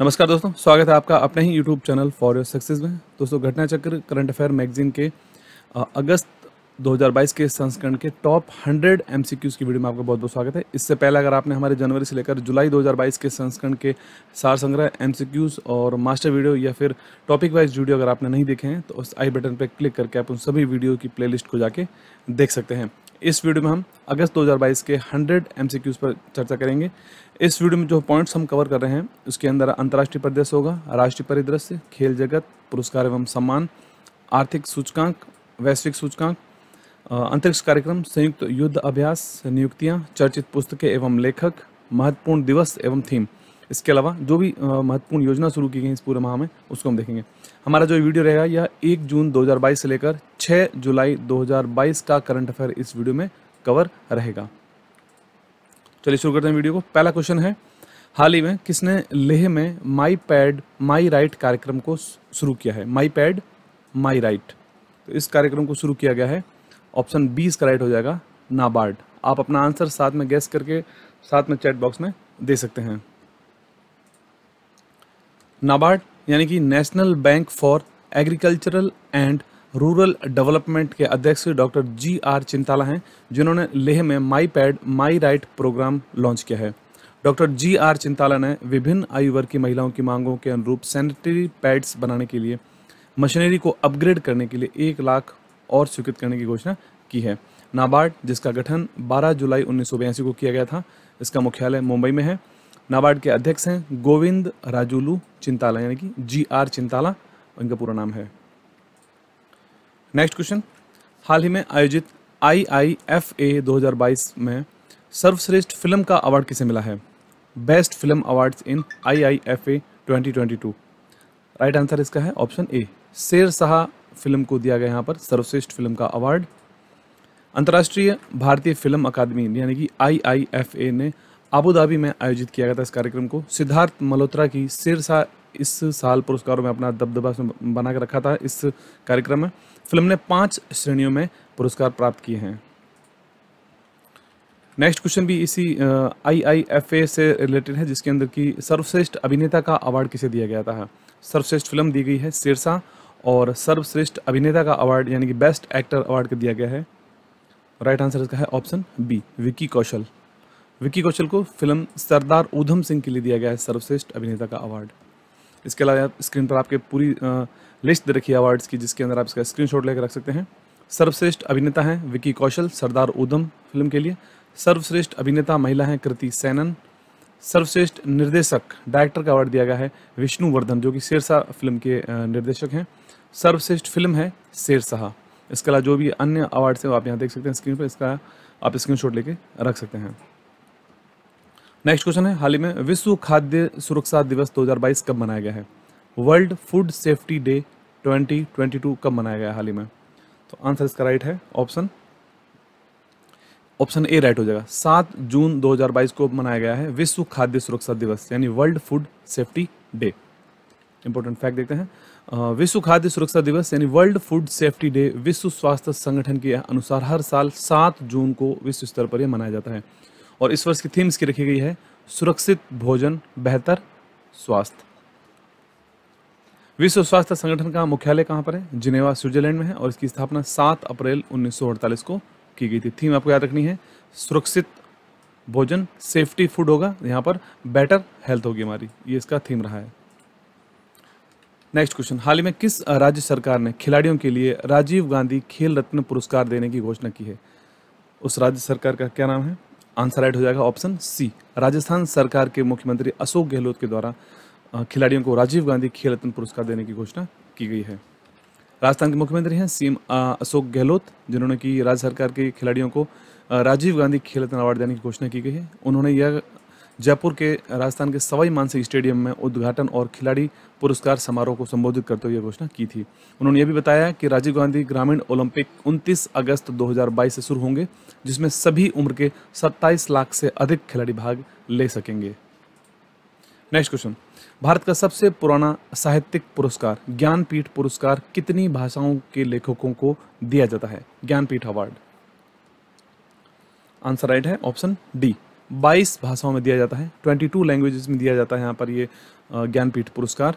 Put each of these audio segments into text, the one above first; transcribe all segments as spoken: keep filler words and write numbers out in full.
नमस्कार दोस्तों, स्वागत है आपका अपने ही YouTube channel for your success में। दोस्तों, घटना चक्र करंट अफेयर मैगजीन के अगस्त दो हज़ार बाईस के संस्करण के टॉप हंड्रेड एमसीक्यूज की वीडियो में आपका बहुत बहुत स्वागत है। इससे पहले अगर आपने हमारे जनवरी से लेकर जुलाई दो हज़ार बाईस के संस्करण के सार संग्रह एमसीक्यूज और मास्टर वीडियो या फिर टॉपिक वाइज वीडियो अगर आपने नहीं देखे हैं तो उस आई बटन पर क्लिक करके आप उन सभी वीडियो की प्लेलिस्ट को जाके देख सकते हैं। इस वीडियो में हम अगस्त दो हज़ार बाईस के हंड्रेड एमसीक्यूज पर चर्चा करेंगे। इस वीडियो में जो पॉइंट्स हम कवर कर रहे हैं उसके अंदर अंतर्राष्ट्रीय परिदृश्य होगा, राष्ट्रीय परिदृश्य, खेल जगत, पुरस्कार एवं सम्मान, आर्थिक सूचकांक, वैश्विक सूचकांक, अंतरिक्ष कार्यक्रम, संयुक्त युद्ध अभ्यास, नियुक्तियाँ, चर्चित पुस्तकें एवं लेखक, महत्वपूर्ण दिवस एवं थीम। इसके अलावा जो भी महत्वपूर्ण योजना शुरू की गई इस पूरे माह में उसको हम देखेंगे। हमारा जो वीडियो रहेगा यह एक जून दो हज़ार बाईस से लेकर छह जुलाई दो हज़ार बाईस का करंट अफेयर इस वीडियो में कवर रहेगा। चलिए शुरू करते हैं वीडियो को। पहला क्वेश्चन है, हाल ही में किसने लेह में माई पैड माई राइट कार्यक्रम को शुरू किया है? माई पैड माई राइट, तो इस कार्यक्रम को शुरू किया गया है। ऑप्शन बी इसका राइट हो जाएगा, नाबार्ड। आप अपना आंसर साथ में गैस करके साथ में चैट बॉक्स में दे सकते हैं। नाबार्ड यानी कि national bank for agricultural and rural development के अध्यक्ष डॉक्टर जी आर चिंताला हैं, जिन्होंने लेह में my pad my right programme launch किया है। डॉक्टर जी आर चिंताला ने विभिन्न आयु वर्ग की महिलाओं की मांगों के अनुरूप सैनिटरी पैड्स बनाने के लिए मशीनरी को अपग्रेड करने के लिए एक लाख और स्वीकृत करने की घोषणा की है। नाबार्ड, जिसका गठन बारह जुलाई उन्नीस सौ बयासी को किया गया था, इसका मुख्यालय मुंबई में है। नाबार्ड के अध्यक्ष हैं गोविंद राजूलू चिंताला यानी कि जी आर चिंताला, इनका पूरा नाम है। नेक्स्ट क्वेश्चन, हाल ही में आयोजित आई आई एफ ए दो हज़ार बाईस में सर्वश्रेष्ठ फिल्म का अवार्ड किसे मिला है? Best film awards in I I F A twenty twenty two. Right answer इसका है ऑप्शन ए, शेरशाह फिल्म को दिया गया यहाँ पर सर्वश्रेष्ठ फिल्म का अवार्ड। अंतर्राष्ट्रीय भारतीय फिल्म अकादमी यानी कि आई आई एफ ए ने आबू धाबी में आयोजित किया गया था इस कार्यक्रम को। सिद्धार्थ मल्होत्रा की शेरशाह इस साल पुरस्कारों में अपना दबदबा बना के रखा था। इस कार्यक्रम में फिल्म ने पांच श्रेणियों में पुरस्कार प्राप्त किए हैं। नेक्स्ट क्वेश्चन भी इसी आई आई एफ ए से रिलेटेड है, जिसके अंदर की सर्वश्रेष्ठ अभिनेता का अवार्ड किसे दिया गया था? सर्वश्रेष्ठ फिल्म दी गई है शेरशाह, और सर्वश्रेष्ठ अभिनेता का अवार्ड यानी कि बेस्ट एक्टर अवार्ड को दिया गया है। राइट आंसर इसका है ऑप्शन बी, विक्की कौशल। विक्की कौशल को फिल्म सरदार ऊधम सिंह के लिए दिया गया है सर्वश्रेष्ठ अभिनेता का अवार्ड। इसके अलावा स्क्रीन पर आपके पूरी लिस्ट दे रखी है अवार्ड्स की, जिसके अंदर आप इसका स्क्रीनशॉट लेकर रख सकते हैं। सर्वश्रेष्ठ अभिनेता हैं विक्की कौशल सरदार ऊधम फिल्म के लिए। सर्वश्रेष्ठ अभिनेता महिला हैं कृति सैनन। सर्वश्रेष्ठ निर्देशक डायरेक्टर का अवार्ड दिया गया है विष्णुवर्धन, जो कि शेरशाह फिल्म के निर्देशक हैं। सर्वश्रेष्ठ फिल्म है शेरशाह। इसके अलावा जो भी अन्य अवार्ड्स हैं वो आप यहाँ देख सकते हैं स्क्रीन पर, इसका आप स्क्रीनशॉट लेके रख सकते हैं। नेक्स्ट क्वेश्चन है, हाल ही में विश्व खाद्य सुरक्षा दिवस दो हज़ार बाईस कब मनाया गया है? वर्ल्ड फूड सेफ्टी डे दो हज़ार बाईस कब मनाया गया हाल ही में? तो आंसर इसका राइट है ऑप्शन ऑप्शन ए राइट हो जाएगा। सात जून दो हज़ार बाईस को मनाया गया है विश्व खाद्य सुरक्षा दिवस यानी world food safety day. Important fact देखते हैं, विश्व खाद्य सुरक्षा दिवस यानी वर्ल्ड फूड सेफ्टी डे विश्व स्वास्थ्य संगठन के अनुसार हर साल सात जून को विश्व स्तर पर यह मनाया जाता है, और इस वर्ष की थीम्स की रखी गई है सुरक्षित भोजन बेहतर स्वास्थ्य। विश्व स्वास्थ्य संगठन का मुख्यालय कहाँ पर है? जिनेवा स्विट्जरलैंड में है, और इसकी स्थापना सात अप्रैल उन्नीस सौ अड़तालीस को की गई थी। थीम आपको याद रखनी है, सुरक्षित भोजन सेफ्टी फूड होगा यहाँ पर, बेटर हेल्थ होगी हमारी, ये इसका थीम रहा है। नेक्स्ट क्वेश्चन, हाल ही में किस राज्य सरकार ने खिलाड़ियों के लिए राजीव गांधी खेल रत्न पुरस्कार देने की घोषणा की है? उस राज्य सरकार का क्या नाम है? आंसर राइट हो जाएगा ऑप्शन सी, राजस्थान सरकार के मुख्यमंत्री अशोक गहलोत के द्वारा खिलाड़ियों को राजीव गांधी खेल रत्न पुरस्कार देने की घोषणा की गई है। राजस्थान के मुख्यमंत्री हैं सीएम अशोक गहलोत, जिन्होंने कि राज्य सरकार के खिलाड़ियों को राजीव गांधी खेल रत्न अवार्ड देने की घोषणा की गई है। उन्होंने यह जयपुर के राजस्थान के सवाई मानसिंह स्टेडियम में उद्घाटन और खिलाड़ी पुरस्कार समारोह को संबोधित करते हुए यह घोषणा की थी। उन्होंने यह भी बताया कि राजीव गांधी ग्रामीण ओलंपिक उनतीस अगस्त दो हज़ार बाईस से शुरू होंगे, जिसमें सभी उम्र के सत्ताईस लाख से अधिक खिलाड़ी भाग ले सकेंगे। नेक्स्ट क्वेश्चन, भारत का सबसे पुराना साहित्यिक पुरस्कार ज्ञानपीठ पुरस्कार कितनी भाषाओं के लेखकों को दिया जाता है? ज्ञानपीठ अवार्ड, आंसर राइट है ऑप्शन डी, बाईस भाषाओं में दिया जाता है, बाईस लैंग्वेजेस में दिया जाता है यहाँ पर ये ज्ञानपीठ पुरस्कार।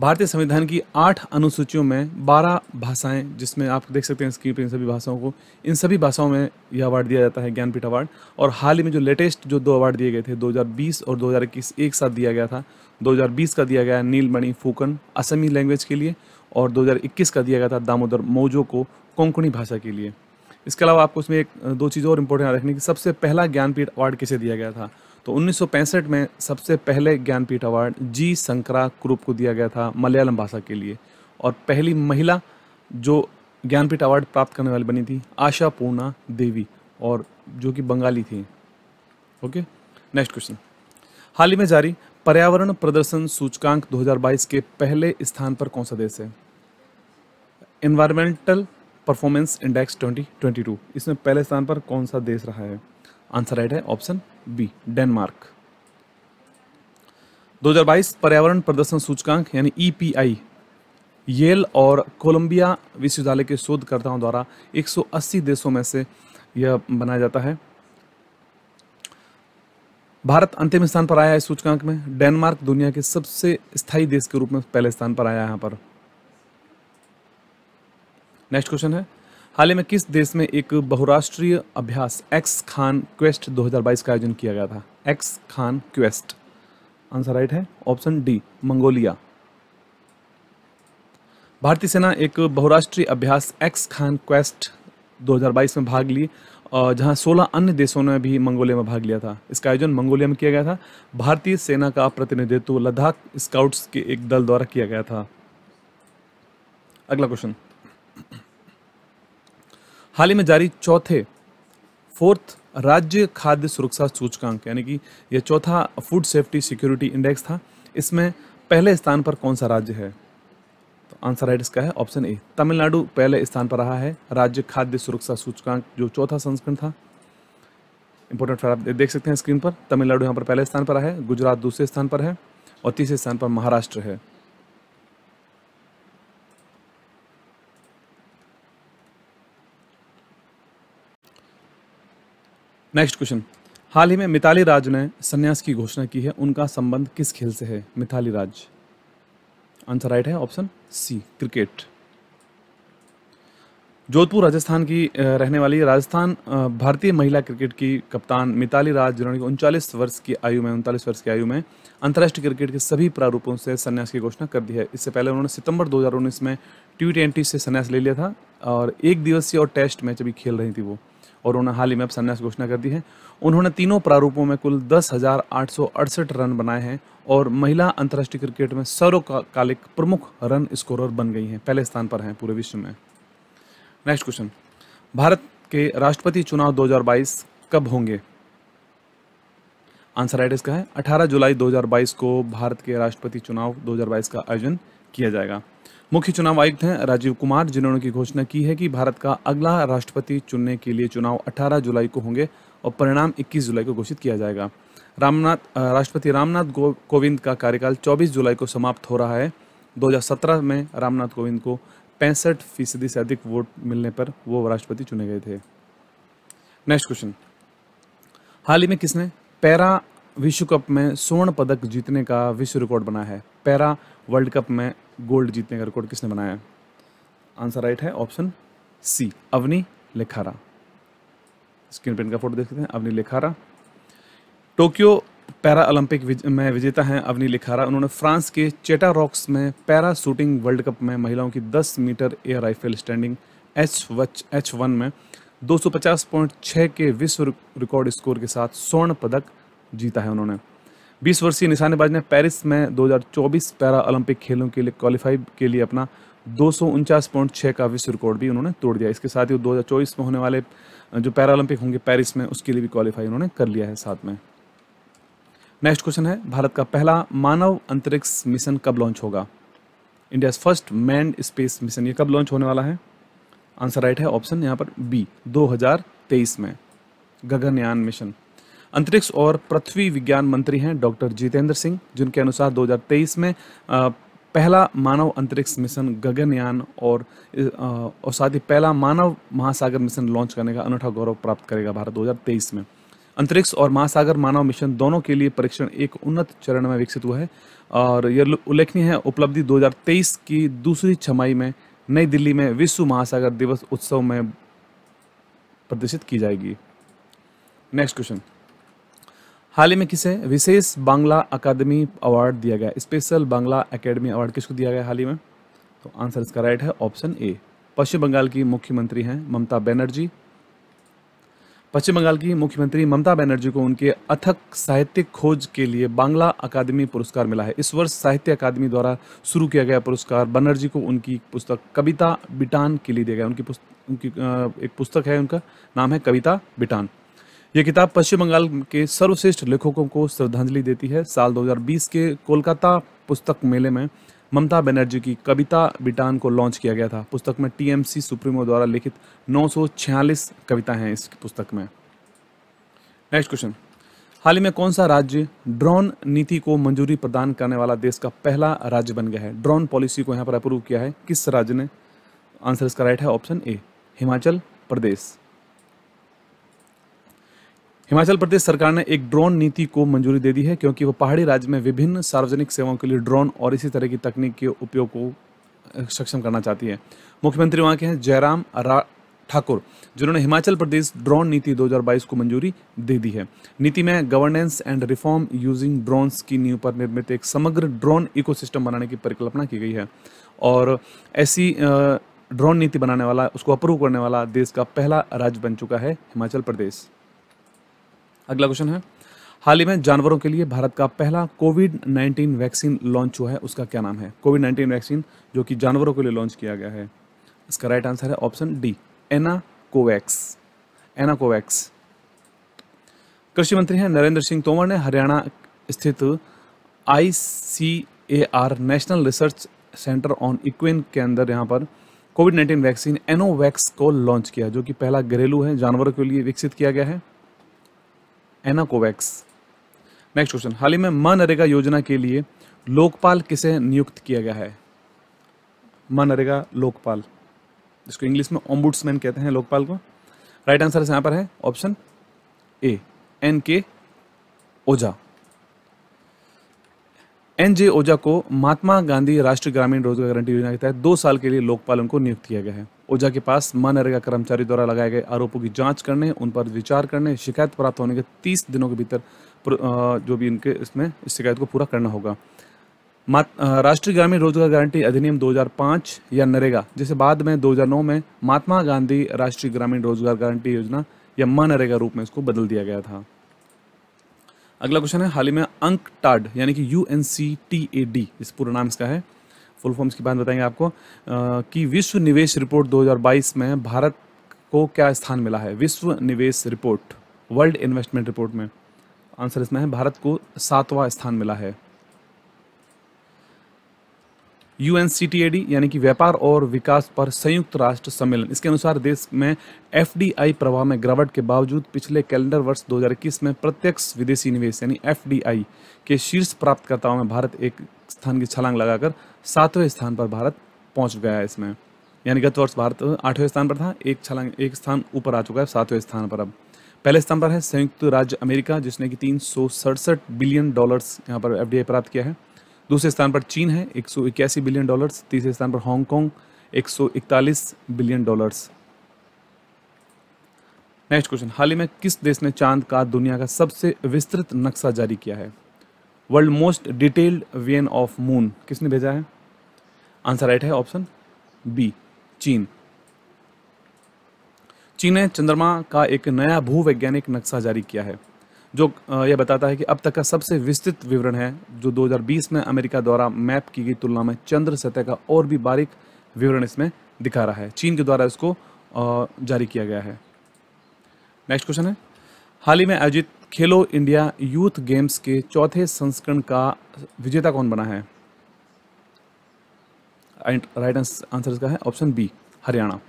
भारतीय संविधान की आठ अनुसूचियों में बारह भाषाएं, जिसमें आप देख सकते हैं स्क्रीन पर इन सभी भाषाओं को, इन सभी भाषाओं में यह अवार्ड दिया जाता है ज्ञानपीठ अवार्ड। और हाल ही में जो लेटेस्ट जो दो अवार्ड दिए गए थे दो हज़ार बीस और दो हज़ार इक्कीस एक साथ दिया गया था। दो हज़ार बीस का दिया गया नीलमणि फूकन असमी लैंग्वेज के लिए और दो हज़ार इक्कीस का दिया गया था दामोदर मोजो को कोंकणी भाषा के लिए। इसके अलावा आपको इसमें एक दो चीज़ और इम्पोर्टेंट याद रखने की, सबसे पहला ज्ञानपीठ अवार्ड किसे दिया गया था तो उन्नीस सौ पैंसठ में सबसे पहले ज्ञानपीठ अवार्ड जी शंकरा कुरुप को दिया गया था मलयालम भाषा के लिए। और पहली महिला जो ज्ञानपीठ अवार्ड प्राप्त करने वाली बनी थी आशा पूर्णा देवी, और जो कि बंगाली थी। Okay, next question. हाल ही में जारी पर्यावरण प्रदर्शन सूचकांक दो हज़ार बाईस के पहले स्थान पर कौन सा देश है? एनवायरमेंटल परफॉर्मेंस इंडेक्स दो हज़ार बाईस, इसमें पहले स्थान पर कौन सा देश रहा है? आंसर राइट है ऑप्शन बी डेनमार्क। दो हज़ार बाईस पर्यावरण प्रदर्शन सूचकांक यानी ई पी आई येल और कोलंबिया विश्वविद्यालय के शोधकर्ताओं द्वारा एक सौ अस्सी देशों में से यह बनाया जाता है। भारत अंतिम स्थान पर आया है सूचकांक में, डेनमार्क दुनिया के सबसे स्थायी देश के रूप में पहले स्थान पर आया है यहाँ पर। नेक्स्ट क्वेश्चन है, हाल ही में किस देश में एक बहुराष्ट्रीय अभ्यास एक्स खान क्वेस्ट दो हज़ार बाईस का आयोजन किया गया था? Ex Khaan quest, answer right है ऑप्शन डी मंगोलिया। भारतीय सेना एक बहुराष्ट्रीय अभ्यास एक्स खान क्वेस्ट दो हज़ार बाईस में भाग ली, जहां सोलह अन्य देशों ने भी मंगोलिया में भाग लिया था। इसका आयोजन मंगोलिया में किया गया था। भारतीय सेना का प्रतिनिधित्व लद्दाख स्काउट्स के एक दल द्वारा किया गया था। अगला क्वेश्चन, हाल ही में जारी चौथे फोर्थ राज्य खाद्य सुरक्षा सूचकांक यानी कि यह चौथा फूड सेफ्टी सिक्योरिटी इंडेक्स था, इसमें पहले स्थान पर कौन सा राज्य है? तो आंसर राइट इसका है ऑप्शन ए तमिलनाडु पहले स्थान पर रहा है राज्य खाद्य सुरक्षा सूचकांक जो चौथा संस्करण था। इंपॉर्टेंट फैक्ट आप देख सकते हैं स्क्रीन पर, तमिलनाडु यहाँ पर पहले स्थान पर है, गुजरात दूसरे स्थान पर है और तीसरे स्थान पर महाराष्ट्र है। नेक्स्ट क्वेश्चन, हाल ही में मिताली राज ने संन्यास की घोषणा की है, उनका संबंध किस खेल से है? मिताली राज, आंसर राइट है option C cricket. Jodhpur Rajasthan की रहने वाली राजस्थान भारतीय महिला क्रिकेट की कप्तान मिताली राज, जिन्होंने उनचालीस वर्ष की आयु में उनतालीस वर्ष की आयु में अंतर्राष्ट्रीय क्रिकेट के सभी प्रारूपों से संन्यास की घोषणा कर दी है। इससे पहले उन्होंने सितंबर दो हज़ार उन्नीस में टी ट्वेंटी से संन्यास ले लिया था और एक दिवसीय और टेस्ट मैच अभी खेल रही थी वो, और उन्होंने हाल ही में अब संन्यास घोषणा कर दी है। उन्होंने तीनों प्रारूपों में कुल दस हजार आठ सौ अड़सठ रन बनाए हैं और महिला अंतर्राष्ट्रीय क्रिकेट में सर्वकालिक प्रमुख रन स्कोरर बन गई हैं, पहले स्थान पर हैं पूरे विश्व में। नेक्स्ट क्वेश्चन, भारत के राष्ट्रपति चुनाव दो हज़ार बाईस कब होंगे? आंसर राइट इसका है अठारह जुलाई दो हज़ार बाईस को भारत के राष्ट्रपति चुनाव दो हज़ार बाईस का आयोजन किया जाएगा। मुख्य चुनाव आयुक्त हैं राजीव कुमार, जिन्होंने की घोषणा की है कि भारत का अगला राष्ट्रपति चुनने के लिए चुनाव अठारह जुलाई को होंगे और परिणाम इक्कीस जुलाई को घोषित किया जाएगा। रामनाथ राष्ट्रपति रामनाथ कोविंद का कार्यकाल चौबीस जुलाई को समाप्त हो रहा है। दो हज़ार सत्रह में रामनाथ कोविंद को पैंसठ फीसदी से अधिक वोट मिलने पर वो राष्ट्रपति चुने गए थे। नेक्स्ट क्वेश्चन, हाल ही में किसने पैरा विश्व कप में स्वर्ण पदक जीतने का विश्व रिकॉर्ड बनाया है? पैरा वर्ल्ड कप में गोल्ड जीतने का रिकॉर्ड किसने बनाया है? आंसर राइट है option C Avani Lekhara. Screen पर इनका फोटो देख सकते हैं, Avani Lekhara. Tokyo para Olympic विज, में विजेता हैं अवनी लेखारा। उन्होंने फ्रांस के चेटा रॉक्स में पैरा शूटिंग वर्ल्ड कप में महिलाओं की दस meter air rifle standing H वच एच वन में दो सौ पचास पॉइंट छः के विश्व रिकॉर्ड स्कोर के साथ स्वर्ण पदक जीता है। उन्होंने बीस वर्षीय निशानेबाज ने पेरिस में दो हज़ार चौबीस पैरा ओलंपिक खेलों के लिए क्वालिफाई के लिए अपना दो सौ उनचास पॉइंट छः का विश्व रिकॉर्ड भी उन्होंने तोड़ दिया। इसके साथ ही दो हज़ार चौबीस में होने वाले जो पैरा ओलंपिक होंगे पेरिस में, उसके लिए भी क्वालिफाई उन्होंने कर लिया है साथ में। नेक्स्ट क्वेश्चन है, भारत का पहला मानव अंतरिक्ष मिशन कब लॉन्च होगा? India's first manned space mission, ये कब लॉन्च होने वाला है? आंसर राइट है ऑप्शन यहाँ पर बी दो हज़ार तेईस में गगनयान मिशन। अंतरिक्ष और पृथ्वी विज्ञान मंत्री हैं डॉक्टर जितेंद्र सिंह, जिनके अनुसार दो हज़ार तेईस में पहला मानव अंतरिक्ष मिशन गगनयान और, और साथ ही पहला मानव महासागर मिशन लॉन्च करने का अनूठा गौरव प्राप्त करेगा भारत दो हज़ार तेईस में। अंतरिक्ष और महासागर मानव मिशन दोनों के लिए परीक्षण एक उन्नत चरण में विकसित हुआ है और यह उल्लेखनीय है उपलब्धि दो हज़ार तेईस की दूसरी छमाही में नई दिल्ली में विश्व महासागर दिवस उत्सव में प्रदर्शित की जाएगी। नेक्स्ट क्वेश्चन, हाल ही में किसे विशेष बांग्ला अकादमी अवार्ड दिया गया? स्पेशल बांग्ला अकादमी अवार्ड किसको दिया गया हाल ही में? तो आंसर इसका राइट है ऑप्शन ए। पश्चिम बंगाल की मुख्यमंत्री हैं ममता बनर्जी। पश्चिम बंगाल की मुख्यमंत्री ममता बनर्जी को उनके अथक साहित्यिक खोज के लिए बांग्ला अकादमी पुरस्कार मिला है। इस वर्ष साहित्य अकादमी द्वारा शुरू किया गया पुरस्कार बनर्जी को उनकी पुस्तक कविता बिटान के लिए दिया गया। उनकी पुस्तक उनकी एक पुस्तक है, उनका नाम है कविता बिटान। ये किताब पश्चिम बंगाल के सर्वश्रेष्ठ लेखकों को श्रद्धांजलि देती है। साल दो हज़ार बीस के कोलकाता पुस्तक मेले में ममता बनर्जी की कविता बिटान को लॉन्च किया गया था। पुस्तक में टीएमसी सुप्रीमो द्वारा लिखित नौ सौ छियालीस कविताएं हैं इस पुस्तक में। नेक्स्ट क्वेश्चन, हाल ही में कौन सा राज्य ड्रोन नीति को मंजूरी प्रदान करने वाला देश का पहला राज्य बन गया है? ड्रोन पॉलिसी को यहाँ पर अप्रूव किया है किस राज्य ने? आंसर इसका राइट है ऑप्शन ए, हिमाचल प्रदेश। हिमाचल प्रदेश सरकार ने एक ड्रोन नीति को मंजूरी दे दी है क्योंकि वह पहाड़ी राज्य में विभिन्न सार्वजनिक सेवाओं के लिए ड्रोन और इसी तरह की तकनीक के उपयोग को सक्षम करना चाहती है। मुख्यमंत्री वहां के हैं जयराम ठाकुर, जिन्होंने हिमाचल प्रदेश ड्रोन नीति दो हज़ार बाईस को मंजूरी दे दी है। नीति में governance and reform using drones की नींव पर निर्मित एक समग्र ड्रोन इकोसिस्टम बनाने की परिकल्पना की गई है और ऐसी ड्रोन नीति बनाने वाला, उसको अप्रूव करने वाला देश का पहला राज्य बन चुका है हिमाचल प्रदेश। अगला क्वेश्चन है, हाल ही में जानवरों के लिए भारत का पहला कोविड नाइन्टीन वैक्सीन लॉन्च हुआ है, उसका क्या नाम है? कोविड नाइन्टीन वैक्सीन जो कि जानवरों के लिए लॉन्च किया गया है, इसका राइट आंसर है ऑप्शन डी, एनाकोवैक्स। एनाकोवैक्स। कृषि मंत्री हैं नरेंद्र सिंह तोमर ने हरियाणा स्थित I C A R national research centre on equine के अंदर यहाँ पर कोविड नाइन्टीन वैक्सीन एनोवैक्स को लॉन्च किया जो कि पहला घरेलू है, जानवरों के लिए विकसित किया गया है एनाकोवैक्स। नेक्स्ट क्वेश्चन, हाल ही में मनरेगा योजना के लिए लोकपाल किसे नियुक्त किया गया है? मनरेगा लोकपाल, जिसको इंग्लिश में ओम्बुड्समैन कहते हैं लोकपाल को। राइट आंसर यहाँ पर है ऑप्शन ए, एन के ओझा। एन जे ओझा को महात्मा गांधी राष्ट्रीय ग्रामीण रोजगार गारंटी योजना के तहत दो साल के लिए लोकपाल उनको नियुक्त किया गया है। ओझा के पास मनरेगा कर्मचारी द्वारा लगाए गए आरोपों की जांच करने, उन पर विचार करने, शिकायत प्राप्त होने के तीस दिनों के भीतर जो भी इनके इसमें इस शिकायत को पूरा करना होगा। राष्ट्रीय ग्रामीण रोजगार गारंटी अधिनियम दो हज़ार पाँच या नरेगा, जिसे बाद में दो हज़ार नौ में महात्मा गांधी राष्ट्रीय ग्रामीण रोजगार गारंटी योजना या मनरेगा रूप में इसको बदल दिया गया था। अगला क्वेश्चन है, हाल ही में अंकटाड यानी कि U N C T A D, इस पूरा नाम इसका है, फुल फॉर्म्स की बात बताएंगे आपको, कि विश्व निवेश रिपोर्ट दो हज़ार बाईस में भारत को क्या स्थान मिला है? विश्व निवेश रिपोर्ट, वर्ल्ड इन्वेस्टमेंट रिपोर्ट में आंसर इसमें है भारत को सातवां स्थान मिला है। U N C T A D यानी कि व्यापार और विकास पर संयुक्त राष्ट्र सम्मेलन, इसके अनुसार देश में एफडीआई प्रवाह में गिरावट के बावजूद पिछले कैलेंडर वर्ष दो हज़ार इक्कीस में प्रत्यक्ष विदेशी निवेश यानी एफडीआई के शीर्ष प्राप्तकर्ताओं में भारत एक स्थान की छलांग लगाकर सातवें स्थान पर भारत पहुंच गया है। इसमें यानी गत वर्ष भारत आठवें स्थान पर था, एक छलांग एक स्थान ऊपर आ चुका है, सातवें स्थान पर अब। पहले स्थान पर है संयुक्त राज्य अमेरिका, जिसने कि तीन सौ सड़सठ बिलियन डॉलर्स यहाँ पर एफडीआई प्राप्त किया है। दूसरे स्थान पर चीन है एक सौ इक्यासी बिलियन डॉलर्स। तीसरे स्थान पर हांगकांग एक सौ इकतालीस बिलियन डॉलर्स। नेक्स्ट क्वेश्चन, हाल ही में किस देश ने चांद का दुनिया का सबसे विस्तृत नक्शा जारी किया है? World most detailed vision of moon किसने भेजा है? आंसर राइट है ऑप्शन बी, चीन। चीन ने चंद्रमा का एक नया भूवैज्ञानिक नक्शा जारी किया है जो यह बताता है कि अब तक का सबसे विस्तृत विवरण है, जो दो हज़ार बीस में अमेरिका द्वारा मैप की गई तुलना में चंद्र सतह का और भी बारीक विवरण इसमें दिखा रहा है। चीन के द्वारा इसको जारी किया गया है। नेक्स्ट क्वेश्चन है, हाल ही में आयोजित खेलो इंडिया यूथ गेम्स के चौथे संस्करण का विजेता कौन बना है? राइट आंसर इसका है ऑप्शन बी, हरियाणा।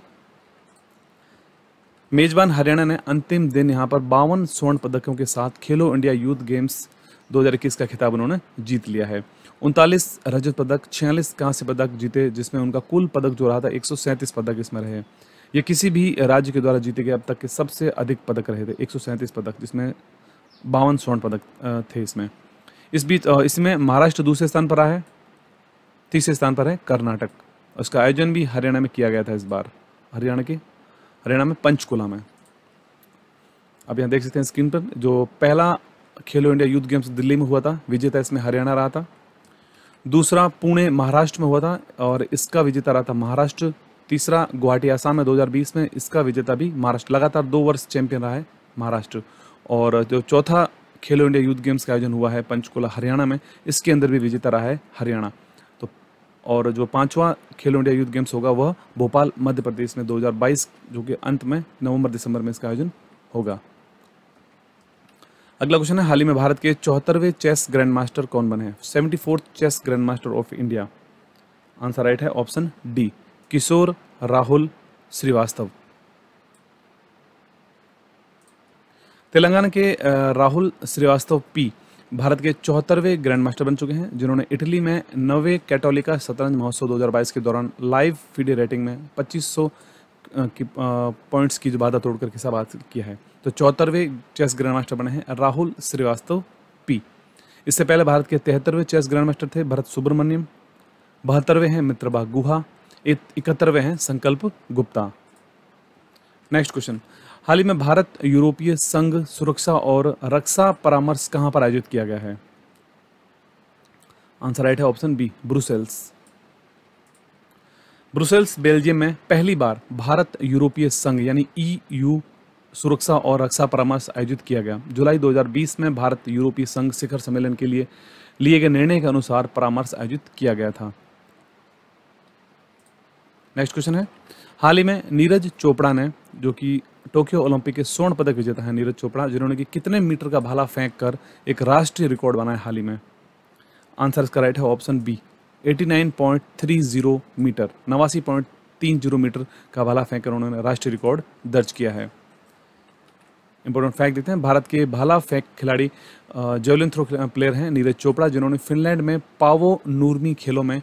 मेजबान हरियाणा ने अंतिम दिन यहाँ पर बावन स्वर्ण पदकों के साथ खेलो इंडिया यूथ गेम्स दो हज़ार इक्कीस का खिताब उन्होंने जीत लिया है। उनतालीस रजत पदक, छियालीस कांस्य पदक जीते, जिसमें उनका कुल पदक जो रहा था एक सौ सैंतीस पदक इसमें रहे। ये किसी भी राज्य के द्वारा जीते गए अब तक के सबसे अधिक पदक रहे थे, एक सौ सैंतीस पदक, जिसमें बावन स्वर्ण पदक थे इसमें। इस बीच इसमें महाराष्ट्र दूसरे स्थान पर है, तीसरे स्थान पर है कर्नाटक। उसका आयोजन भी हरियाणा में किया गया था इस बार, हरियाणा के हरियाणा में पंचकुला में। आप यहाँ देख सकते हैं स्क्रीन पर, जो पहला खेलो इंडिया यूथ गेम्स दिल्ली में हुआ था, विजेता इसमें हरियाणा रहा था। दूसरा पुणे महाराष्ट्र में हुआ था और इसका विजेता रहा था महाराष्ट्र। तीसरा गुवाहाटी आसाम में दो हज़ार बीस में, इसका विजेता भी महाराष्ट्र। लगातार दो वर्ष चैंपियन रहा है महाराष्ट्र। और जो चौथा खेलो इंडिया यूथ गेम्स का आयोजन हुआ है पंचकुला हरियाणा में, इसके अंदर भी विजेता रहा है हरियाणा। तो और जो पाँचवा खेलो इंडिया यूथ गेम्स होगा वह भोपाल मध्य प्रदेश में दो हज़ार बाईस, जो कि अंत में नवंबर दिसंबर में इसका आयोजन होगा। अगला क्वेश्चन है, हाल ही में भारत के चौहत्तरवें चेस ग्रैंड मास्टर कौन बने हैं? Seventy fourth chess grand master of India. Answer right है ऑप्शन डी, किशोर राहुल श्रीवास्तव। तेलंगाना के राहुल श्रीवास्तव पी भारत के चौहत्तरवें ग्रैंड मास्टर बन चुके हैं, जिन्होंने इटली में नवे कैटोलिका शतरंज महोत्सव दो हज़ार बाईस के दौरान लाइव फीडे रेटिंग में पच्चीस सौ पॉइंट्स की जो बाधा तोड़कर के हिसाब किया है। तो चौहत्तरवें चेस ग्रैंड मास्टर बने हैं राहुल श्रीवास्तव पी। इससे पहले भारत के तिहत्तरवें चेस ग्रैंड मास्टर थे भरत सुब्रमण्यम, बहत्तरवें हैं मित्रबा गुहा, इकहत्तरवें हैं संकल्प गुप्ता। नेक्स्ट क्वेश्चन, हाल ही में भारत यूरोपीय संघ सुरक्षा और रक्षा परामर्श कहां पर आयोजित किया गया है? आंसर राइट है option B, Brussels. Brussels Belgium में पहली बार भारत यूरोपीय संघ यानी ईयू सुरक्षा और रक्षा परामर्श आयोजित किया गया। जुलाई दो हज़ार बीस में भारत यूरोपीय संघ शिखर सम्मेलन के लिए लिए गए निर्णय के अनुसार परामर्श आयोजित किया गया था। नेक्स्ट क्वेश्चन है, हाल ही में नीरज चोपड़ा ने, जो कि टोक्यो ओलंपिक के स्वर्ण पदक विजेता हैं नीरज चोपड़ा, जिन्होंने कि कितने मीटर का भाला फेंक कर एक राष्ट्रीय रिकॉर्ड बनाया हाल ही में? आंसर इसका राइट है option B, eighty nine point three zero meter. नवासी पॉइंट तीन जीरो मीटर का भाला फेंक कर उन्होंने राष्ट्रीय रिकॉर्ड दर्ज किया है। इंपॉर्टेंट फैक्ट देखते हैं, भारत के भाला फेंक खिलाड़ी जेवलिन थ्रो प्लेयर हैं नीरज चोपड़ा, जिन्होंने फिनलैंड में पावो नूर्मी खेलों में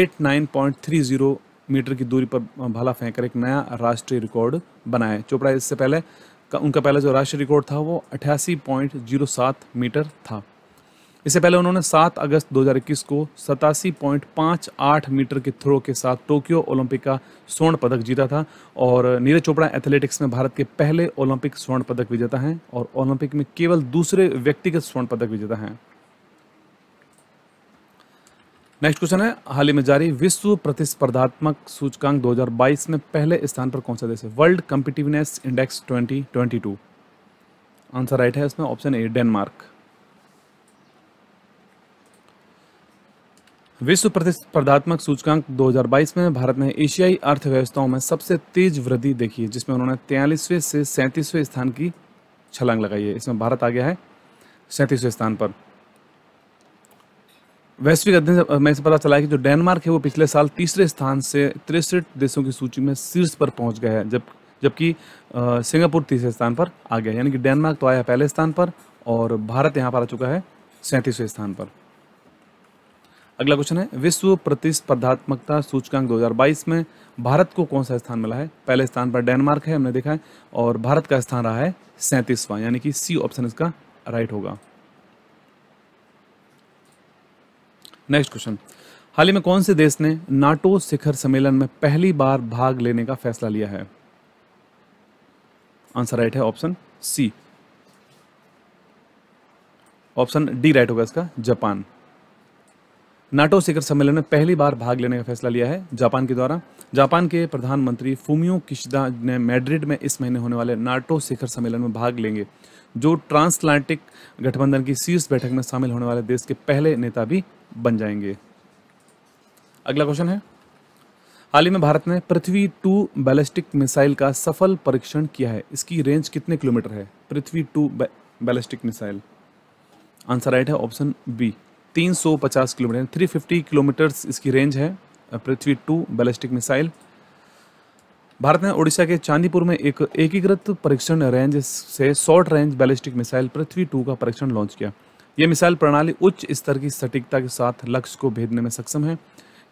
eighty nine point three zero meter की दूरी पर भाला फेंक कर एक नया राष्ट्रीय रिकॉर्ड बनाया। चोपड़ा इससे पहले उनका पहला जो राष्ट्रीय रिकॉर्ड था वो अठासी पॉइंट जीरो सात मीटर था। इससे पहले उन्होंने सात अगस्त दो हज़ार इक्कीस को सतासी पॉइंट पाँच आठ मीटर के थ्रो के साथ टोक्यो ओलंपिक का स्वर्ण पदक जीता था। और नीरज चोपड़ा एथलेटिक्स में भारत के पहले ओलंपिक स्वर्ण पदक विजेता हैं और ओलंपिक में केवल दूसरे व्यक्तिगत स्वर्ण पदक विजेता हैं। नेक्स्ट क्वेश्चन है, हाल ही में जारी विश्व प्रतिस्पर्धात्मक सूचकांक दो हज़ार बाईस में पहले स्थान पर कौन सा देश है? World competitiveness index twenty twenty two. Answer right है इसमें ऑप्शन ए, डेनमार्क। विश्व प्रतिस्पर्धात्मक सूचकांक दो हज़ार बाईस में भारत ने एशियाई अर्थव्यवस्थाओं में सबसे तेज वृद्धि देखी है, जिसमें उन्होंने तैंतालीसवें से सैंतीसवें स्थान की छलांग लगाई है। इसमें भारत आ गया है सैंतीसवें स्थान पर। वैश्विक अध्ययन में से पता चला है कि जो डेनमार्क है वो पिछले साल तीसरे स्थान से तिरसठ देशों की सूची में शीर्ष पर पहुँच गया है, जब जबकि सिंगापुर तीसरे स्थान पर आ गया है। यानी कि डेनमार्क तो आया पहले स्थान पर और भारत यहाँ पर आ चुका है सैंतीसवें स्थान पर। अगला क्वेश्चन है, विश्व प्रतिस्पर्धात्मकता सूचकांक दो हज़ार बाईस में भारत को कौन सा स्थान मिला है? पहले स्थान पर डेनमार्क है, हमने देखा है, और भारत का स्थान रहा है सैंतीसवां, यानी कि सी ऑप्शन इसका राइट होगा। नेक्स्ट क्वेश्चन, हाल ही में कौन से देश ने नाटो शिखर सम्मेलन में पहली बार भाग लेने का फैसला लिया है? आंसर राइट है option C, option D right होगा इसका, जापान। नाटो शिखर सम्मेलन में पहली बार भाग लेने का फैसला लिया है जापान के द्वारा। जापान के प्रधानमंत्री फूमियो किशिदा ने मैड्रिड में इस महीने होने वाले नाटो शिखर सम्मेलन में भाग लेंगे, जो ट्रांसअटलांटिक गठबंधन की शीर्ष बैठक में शामिल होने वाले देश के पहले नेता भी बन जाएंगे। अगला क्वेश्चन है, हाल ही में भारत ने पृथ्वी टू बैलिस्टिक मिसाइल का सफल परीक्षण किया है, इसकी रेंज कितने किलोमीटर है? Prithvi two ballistic missile. Answer right है ऑप्शन बी, तीन सौ पचास किलोमीटर, तीन सौ पचास किलोमीटर इसकी रेंज है Prithvi two ballistic missile. Bharat ने ओडिशा के चांदीपुर में एक एकीकृत परीक्षण रेंज से short range ballistic missile Prithvi two का परीक्षण लॉन्च किया। यह मिसाइल प्रणाली उच्च स्तर की सटीकता के साथ लक्ष्य को भेदने में सक्षम है।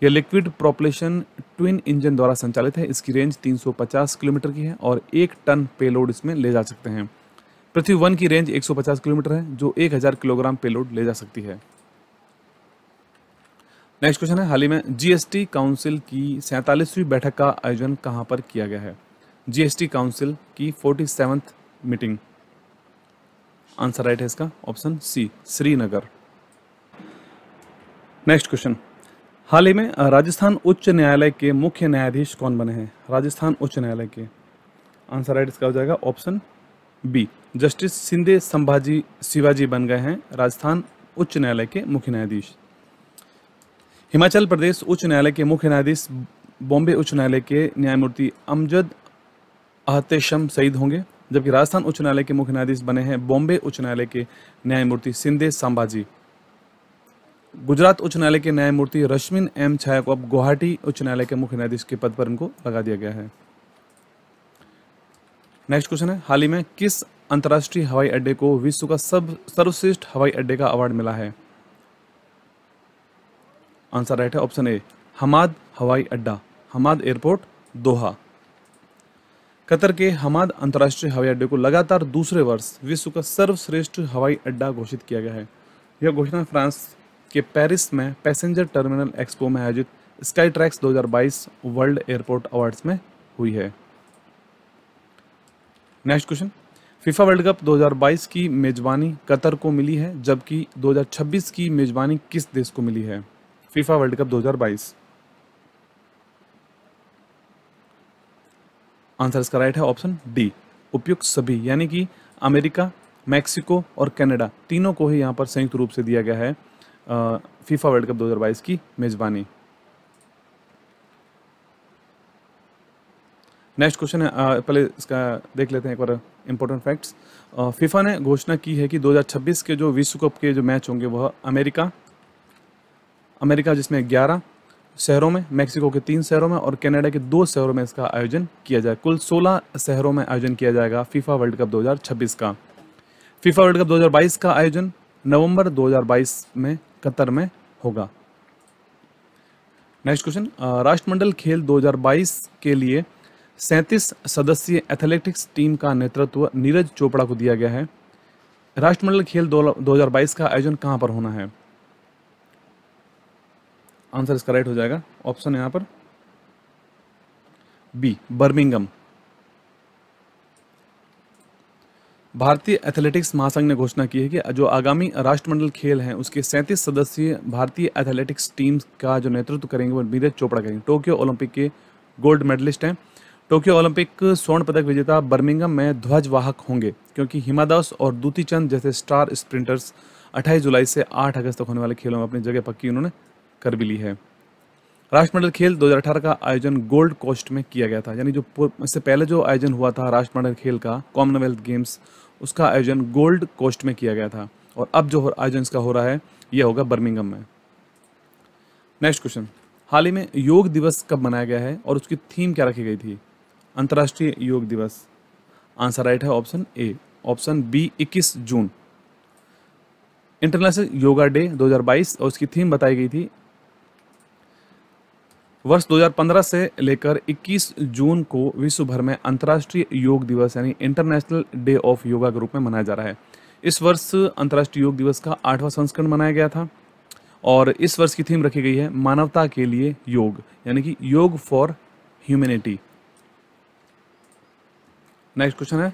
यह लिक्विड प्रोपल्शन ट्विन इंजन द्वारा संचालित है। इसकी रेंज तीन सौ पचास किलोमीटर की है और एक टन पेलोड इसमें ले जा सकते हैं। पृथ्वी वन की रेंज एक सौ पचास किलोमीटर है जो एक हज़ार किलोग्राम पेलोड ले जा सकती है। नेक्स्ट क्वेश्चन है, हाल ही में जीएसटी काउंसिल की सैंतालीसवीं बैठक का आयोजन कहां पर किया गया है? जीएसटी काउंसिल की सैंतालीसवीं मीटिंग, आंसर राइट है इसका option C, Srinagar. Next question, हाल ही में राजस्थान उच्च न्यायालय के मुख्य न्यायाधीश कौन बने हैं? राजस्थान उच्च न्यायालय के, आंसर राइट इसका हो जाएगा option B, justice Shinde Sambhaji Shivaji बन गए हैं राजस्थान उच्च न्यायालय के मुख्य न्यायाधीश। हिमाचल प्रदेश उच्च न्यायालय के मुख्य न्यायाधीश बॉम्बे उच्च न्यायालय के न्यायमूर्ति अमजद अहतेशम सईद होंगे, जबकि राजस्थान उच्च न्यायालय के मुख्य न्यायाधीश बने हैं बॉम्बे उच्च न्यायालय के न्यायमूर्ति शिंदे संभाजी। गुजरात उच्च न्यायालय के न्यायमूर्ति रश्मिन एम छाया को अब गुवाहाटी उच्च न्यायालय के मुख्य न्यायाधीश के पद पर इनको लगा दिया गया है। नेक्स्ट क्वेश्चन है, हाल ही में किस अंतर्राष्ट्रीय हवाई अड्डे को विश्व का सब सर्वश्रेष्ठ हवाई अड्डे का अवार्ड मिला है? आंसर राइट है ऑप्शन ए, हमाद हवाई अड्डा, हमाद एयरपोर्ट, दोहा। कतर के हमाद अंतर्राष्ट्रीय हवाई अड्डे को लगातार दूसरे वर्ष विश्व का सर्वश्रेष्ठ हवाई अड्डा घोषित किया गया है। यह घोषणा फ्रांस के पेरिस में पैसेंजर टर्मिनल एक्सपो में आयोजित स्काई ट्रैक्स दो हजार बाईस वर्ल्ड एयरपोर्ट अवार्ड्स में हुई है। Next question, FIFA world cup दो हज़ार बाईस की मेजबानी कतर को मिली है, जबकि दो हज़ार छब्बीस की मेजबानी किस देश को मिली है? फीफा वर्ल्ड कप दो हज़ार बाईस, आंसर इसका राइट है ऑप्शन डी, उपयुक्त सभी, यानी कि अमेरिका, मैक्सिको और कनाडा, तीनों को ही यहां पर संयुक्त रूप से दिया गया है फीफा वर्ल्ड कप दो हज़ार बाईस की मेजबानी। नेक्स्ट क्वेश्चन है, पहले इसका देख लेते हैं एक बार इंपॉर्टेंट फैक्ट्स। फीफा ने घोषणा की है कि दो हज़ार छब्बीस के जो विश्व कप के जो मैच होंगे वह अमेरिका अमेरिका जिसमें ग्यारह शहरों में, मैक्सिको के तीन शहरों में और कनाडा के दो शहरों में इसका आयोजन किया जाए। कुल सोलह शहरों में आयोजन किया जाएगा फीफा वर्ल्ड कप दो हज़ार छब्बीस का। फीफा वर्ल्ड कप दो हज़ार बाईस का आयोजन नवंबर दो हज़ार बाईस में कतर में होगा। नेक्स्ट क्वेश्चन, राष्ट्रमंडल खेल दो हज़ार बाईस के लिए सैंतीस सदस्यीय एथलेटिक्स टीम का नेतृत्व नीरज चोपड़ा को दिया गया है। राष्ट्रमंडल खेल दो हज़ार बाईस का आयोजन कहां पर होना है? आंसर इसका राइट हो जाएगा ऑप्शन यहां पर बी, बर्मिंघम। भारतीय एथलेटिक्स महासंघ ने घोषणा की है कि जो आगामी राष्ट्रमंडल खेल हैं उसके सैंतीस सदस्यीय भारतीय एथलेटिक्स टीम का जो नेतृत्व करेंगे वो नीरज चोपड़ा करेंगे। टोक्यो ओलंपिक के गोल्ड मेडलिस्ट हैं। टोक्यो ओलंपिक स्वर्ण पदक विजेता बर्मिंघम में ध्वजवाहक होंगे, क्योंकि हिमा दास और दूती चंद जैसे स्टार स्प्रिंटर्स अट्ठाईस जुलाई से आठ अगस्त तक होने वाले खेलों में अपनी जगह पक्की उन्होंने कर भी ली है। राष्ट्रमंडल खेल दो हज़ार अठारह का आयोजन गोल्ड कोस्ट में किया गया था, यानी जो इससे पहले जो आयोजन हुआ था राष्ट्रमंडल खेल का कॉमनवेल्थ गेम्स, उसका आयोजन गोल्ड कोस्ट में किया गया था और अब जो आयोजन इसका हो रहा है यह होगा बर्मिंघम में। नेक्स्ट क्वेश्चन, हाल ही में योग दिवस कब मनाया गया है और उसकी थीम क्या रखी गई थी? अंतर्राष्ट्रीय योग दिवस, आंसर राइट है ऑप्शन ए, ऑप्शन बी इक्कीस जून। इंटरनेशनल योगा डे दो हज़ार बाईस और उसकी थीम बताई गई थी। वर्ष दो हज़ार पंद्रह से लेकर इक्कीस जून को विश्व भर में अंतर्राष्ट्रीय योग दिवस यानी इंटरनेशनल डे ऑफ योगा के रूप में मनाया जा रहा है। इस वर्ष अंतर्राष्ट्रीय योग दिवस का आठवां संस्करण मनाया गया था और इस वर्ष की थीम रखी गई है मानवता के लिए योग, यानी कि योग फॉर ह्यूमैनिटी। नेक्स्ट क्वेश्चन है,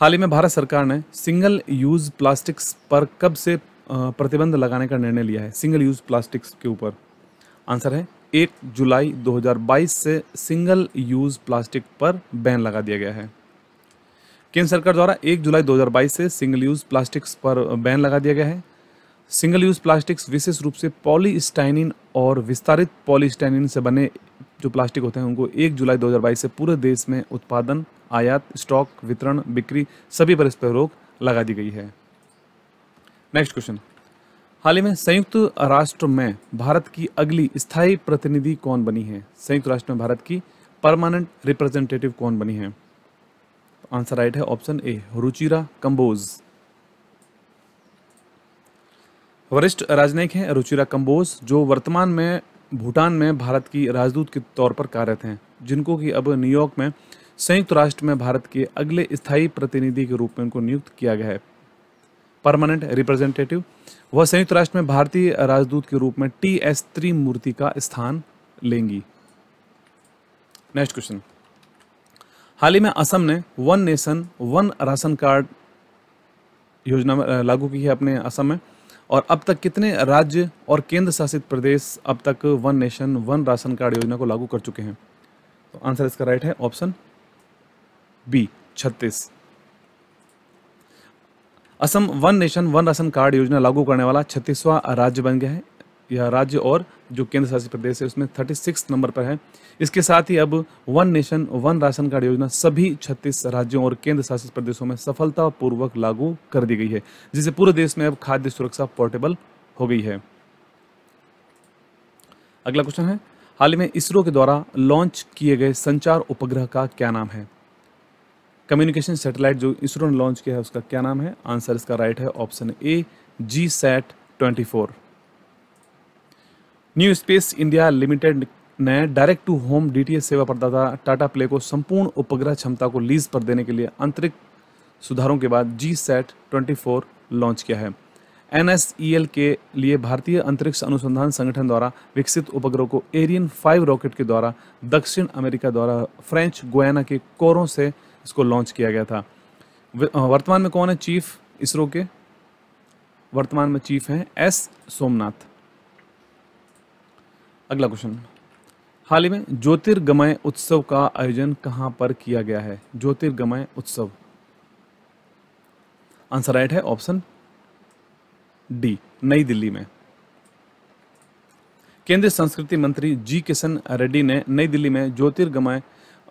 हाल ही में भारत सरकार ने सिंगल यूज प्लास्टिक्स पर कब से प्रतिबंध लगाने का निर्णय लिया है? सिंगल यूज प्लास्टिक्स के ऊपर आंसर है एक जुलाई दो हज़ार बाईस से सिंगल यूज प्लास्टिक पर बैन लगा दिया गया है। केंद्र सरकार द्वारा एक जुलाई दो हज़ार बाईस से सिंगल यूज प्लास्टिक्स पर बैन लगा दिया गया है। सिंगल यूज प्लास्टिक्स विशेष रूप से पॉलीस्टाइनिन और विस्तारित पॉलीस्टाइनिन से बने जो प्लास्टिक होते हैं उनको एक जुलाई दो हज़ार बाईस से पूरे देश में उत्पादन, आयात, स्टॉक, वितरण, बिक्री सभी पर इस पर रोक लगा दी गई है। नेक्स्ट क्वेश्चन, हाल ही में संयुक्त राष्ट्र में भारत की अगली स्थायी प्रतिनिधि कौन बनी है? संयुक्त राष्ट्र में भारत की परमानेंट रिप्रेजेंटेटिव कौन बनी है? आंसर राइट है ऑप्शन ए, रुचिरा कंबोज। वरिष्ठ राजनयिक हैं रुचिरा कंबोज, जो वर्तमान में भूटान में भारत की राजदूत के तौर पर कार्यरत हैं, जिनको कि अब न्यूयॉर्क में संयुक्त राष्ट्र में भारत के अगले स्थायी प्रतिनिधि के रूप में उनको नियुक्त किया गया है। परमानेंट रिप्रेजेंटेटिव, वह संयुक्त राष्ट्र में भारतीय राजदूत के रूप में टी एस त्रिमूर्ति का स्थान लेंगी। नेक्स्ट क्वेश्चन, हाल ही में असम ने one nation one ration card योजना लागू की है अपने असम में, और अब तक कितने राज्य और केंद्र शासित प्रदेश अब तक one nation one ration card योजना को लागू कर चुके हैं? तो आंसर इसका राइट है ऑप्शन बी छत्तीस। Assam one nation one ration card योजना लागू करने वाला छत्तीसवां राज्य बन गया है। यह राज्य और जो केंद्र शासित प्रदेश है उसमें छत्तीसवें नंबर पर है। इसके साथ ही अब one nation one ration card योजना सभी छत्तीस राज्यों और केंद्र शासित प्रदेशों में सफलतापूर्वक लागू कर दी गई है, जिससे पूरे देश में अब खाद्य सुरक्षा पोर्टेबल हो गई है। अगला क्वेश्चन है, हाल ही में इसरो के द्वारा लॉन्च किए गए संचार उपग्रह का क्या नाम है? कम्युनिकेशन सैटेलाइट जो इसरो ने लॉन्च किया है उसका क्या नाम है? आंसर इसका राइट है option A G sat twenty four. New space India limited ने डायरेक्ट टू होम डीटीएस सेवा प्रदाता टाटा प्ले को संपूर्ण उपग्रह क्षमता को लीज पर देने के लिए आंतरिक सुधारों के बाद G sat twenty four launch किया है। एनएसईएल के लिए भारतीय अंतरिक्ष अनुसंधान संगठन द्वारा विकसित उपग्रह को एरियन फाइव रॉकेट के द्वारा दक्षिण अमेरिका द्वारा फ्रेंच गुयाना के कोरों से इसको लॉन्च किया गया था। वर्तमान में कौन है चीफ इसरो के? वर्तमान में चीफ हैं एस सोमनाथ। अगला क्वेश्चन, हाल ही में ज्योतिर्गमय उत्सव का आयोजन कहां पर किया गया है? ज्योतिर्गमय उत्सव, आंसर राइट है ऑप्शन डी नई दिल्ली में। केंद्रीय संस्कृति मंत्री जी किशन रेड्डी ने नई दिल्ली में ज्योतिर्गमय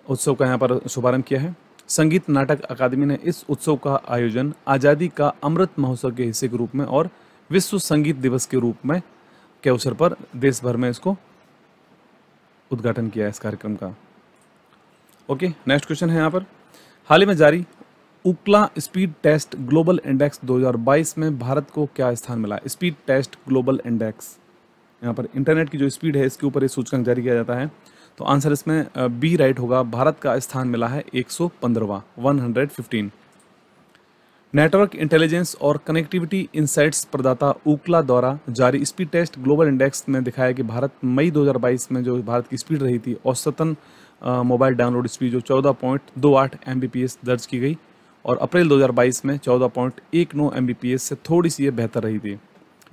उत्सव का यहां पर शुभारंभ किया है। संगीत नाटक अकादमी ने इस उत्सव का आयोजन आज़ादी का अमृत महोत्सव के हिस्से के रूप में और विश्व संगीत दिवस के रूप में के अवसर पर देश भर में इसको उद्घाटन किया है इस कार्यक्रम का। ओके, नेक्स्ट क्वेश्चन है यहाँ पर, हाल ही में जारी Ookla speed test global index दो हज़ार बाईस में भारत को क्या स्थान मिला? स्पीड टेस्ट ग्लोबल इंडेक्स, यहाँ पर इंटरनेट की जो स्पीड है इसके ऊपर ये सूचकांक जारी किया जाता है। तो आंसर इसमें बी राइट होगा, भारत का स्थान मिला है एक सौ पंद्रहवां। नेटवर्क इंटेलिजेंस और कनेक्टिविटी इनसाइट्स प्रदाता उकला द्वारा जारी स्पीड टेस्ट ग्लोबल इंडेक्स में दिखाया कि भारत मई दो हज़ार बाईस में जो भारत की स्पीड रही थी, औसतन मोबाइल डाउनलोड स्पीड जो चौदह पॉइंट दो आठ एमबीपीएस दर्ज की गई और अप्रैल दो हज़ार बाईस में चौदह पॉइंट एक नौ एमबीपीएस से थोड़ी सी ये बेहतर रही थी।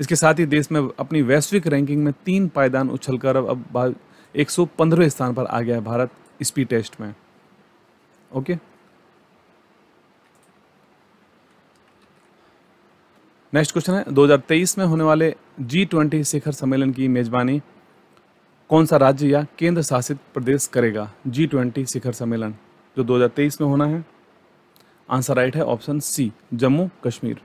इसके साथ ही देश में अपनी वैश्विक रैंकिंग में तीन पायदान उछलकर अब एक सौ पंद्रहवें स्थान पर आ गया है भारत स्पीड टेस्ट में। ओके, नेक्स्ट क्वेश्चन है, दो हज़ार तेईस में होने वाले जी ट्वेंटी शिखर सम्मेलन की मेजबानी कौन सा राज्य या केंद्र शासित प्रदेश करेगा? जी ट्वेंटी शिखर सम्मेलन जो दो हज़ार तेईस में होना है, आंसर राइट है option C Jammu Kashmir.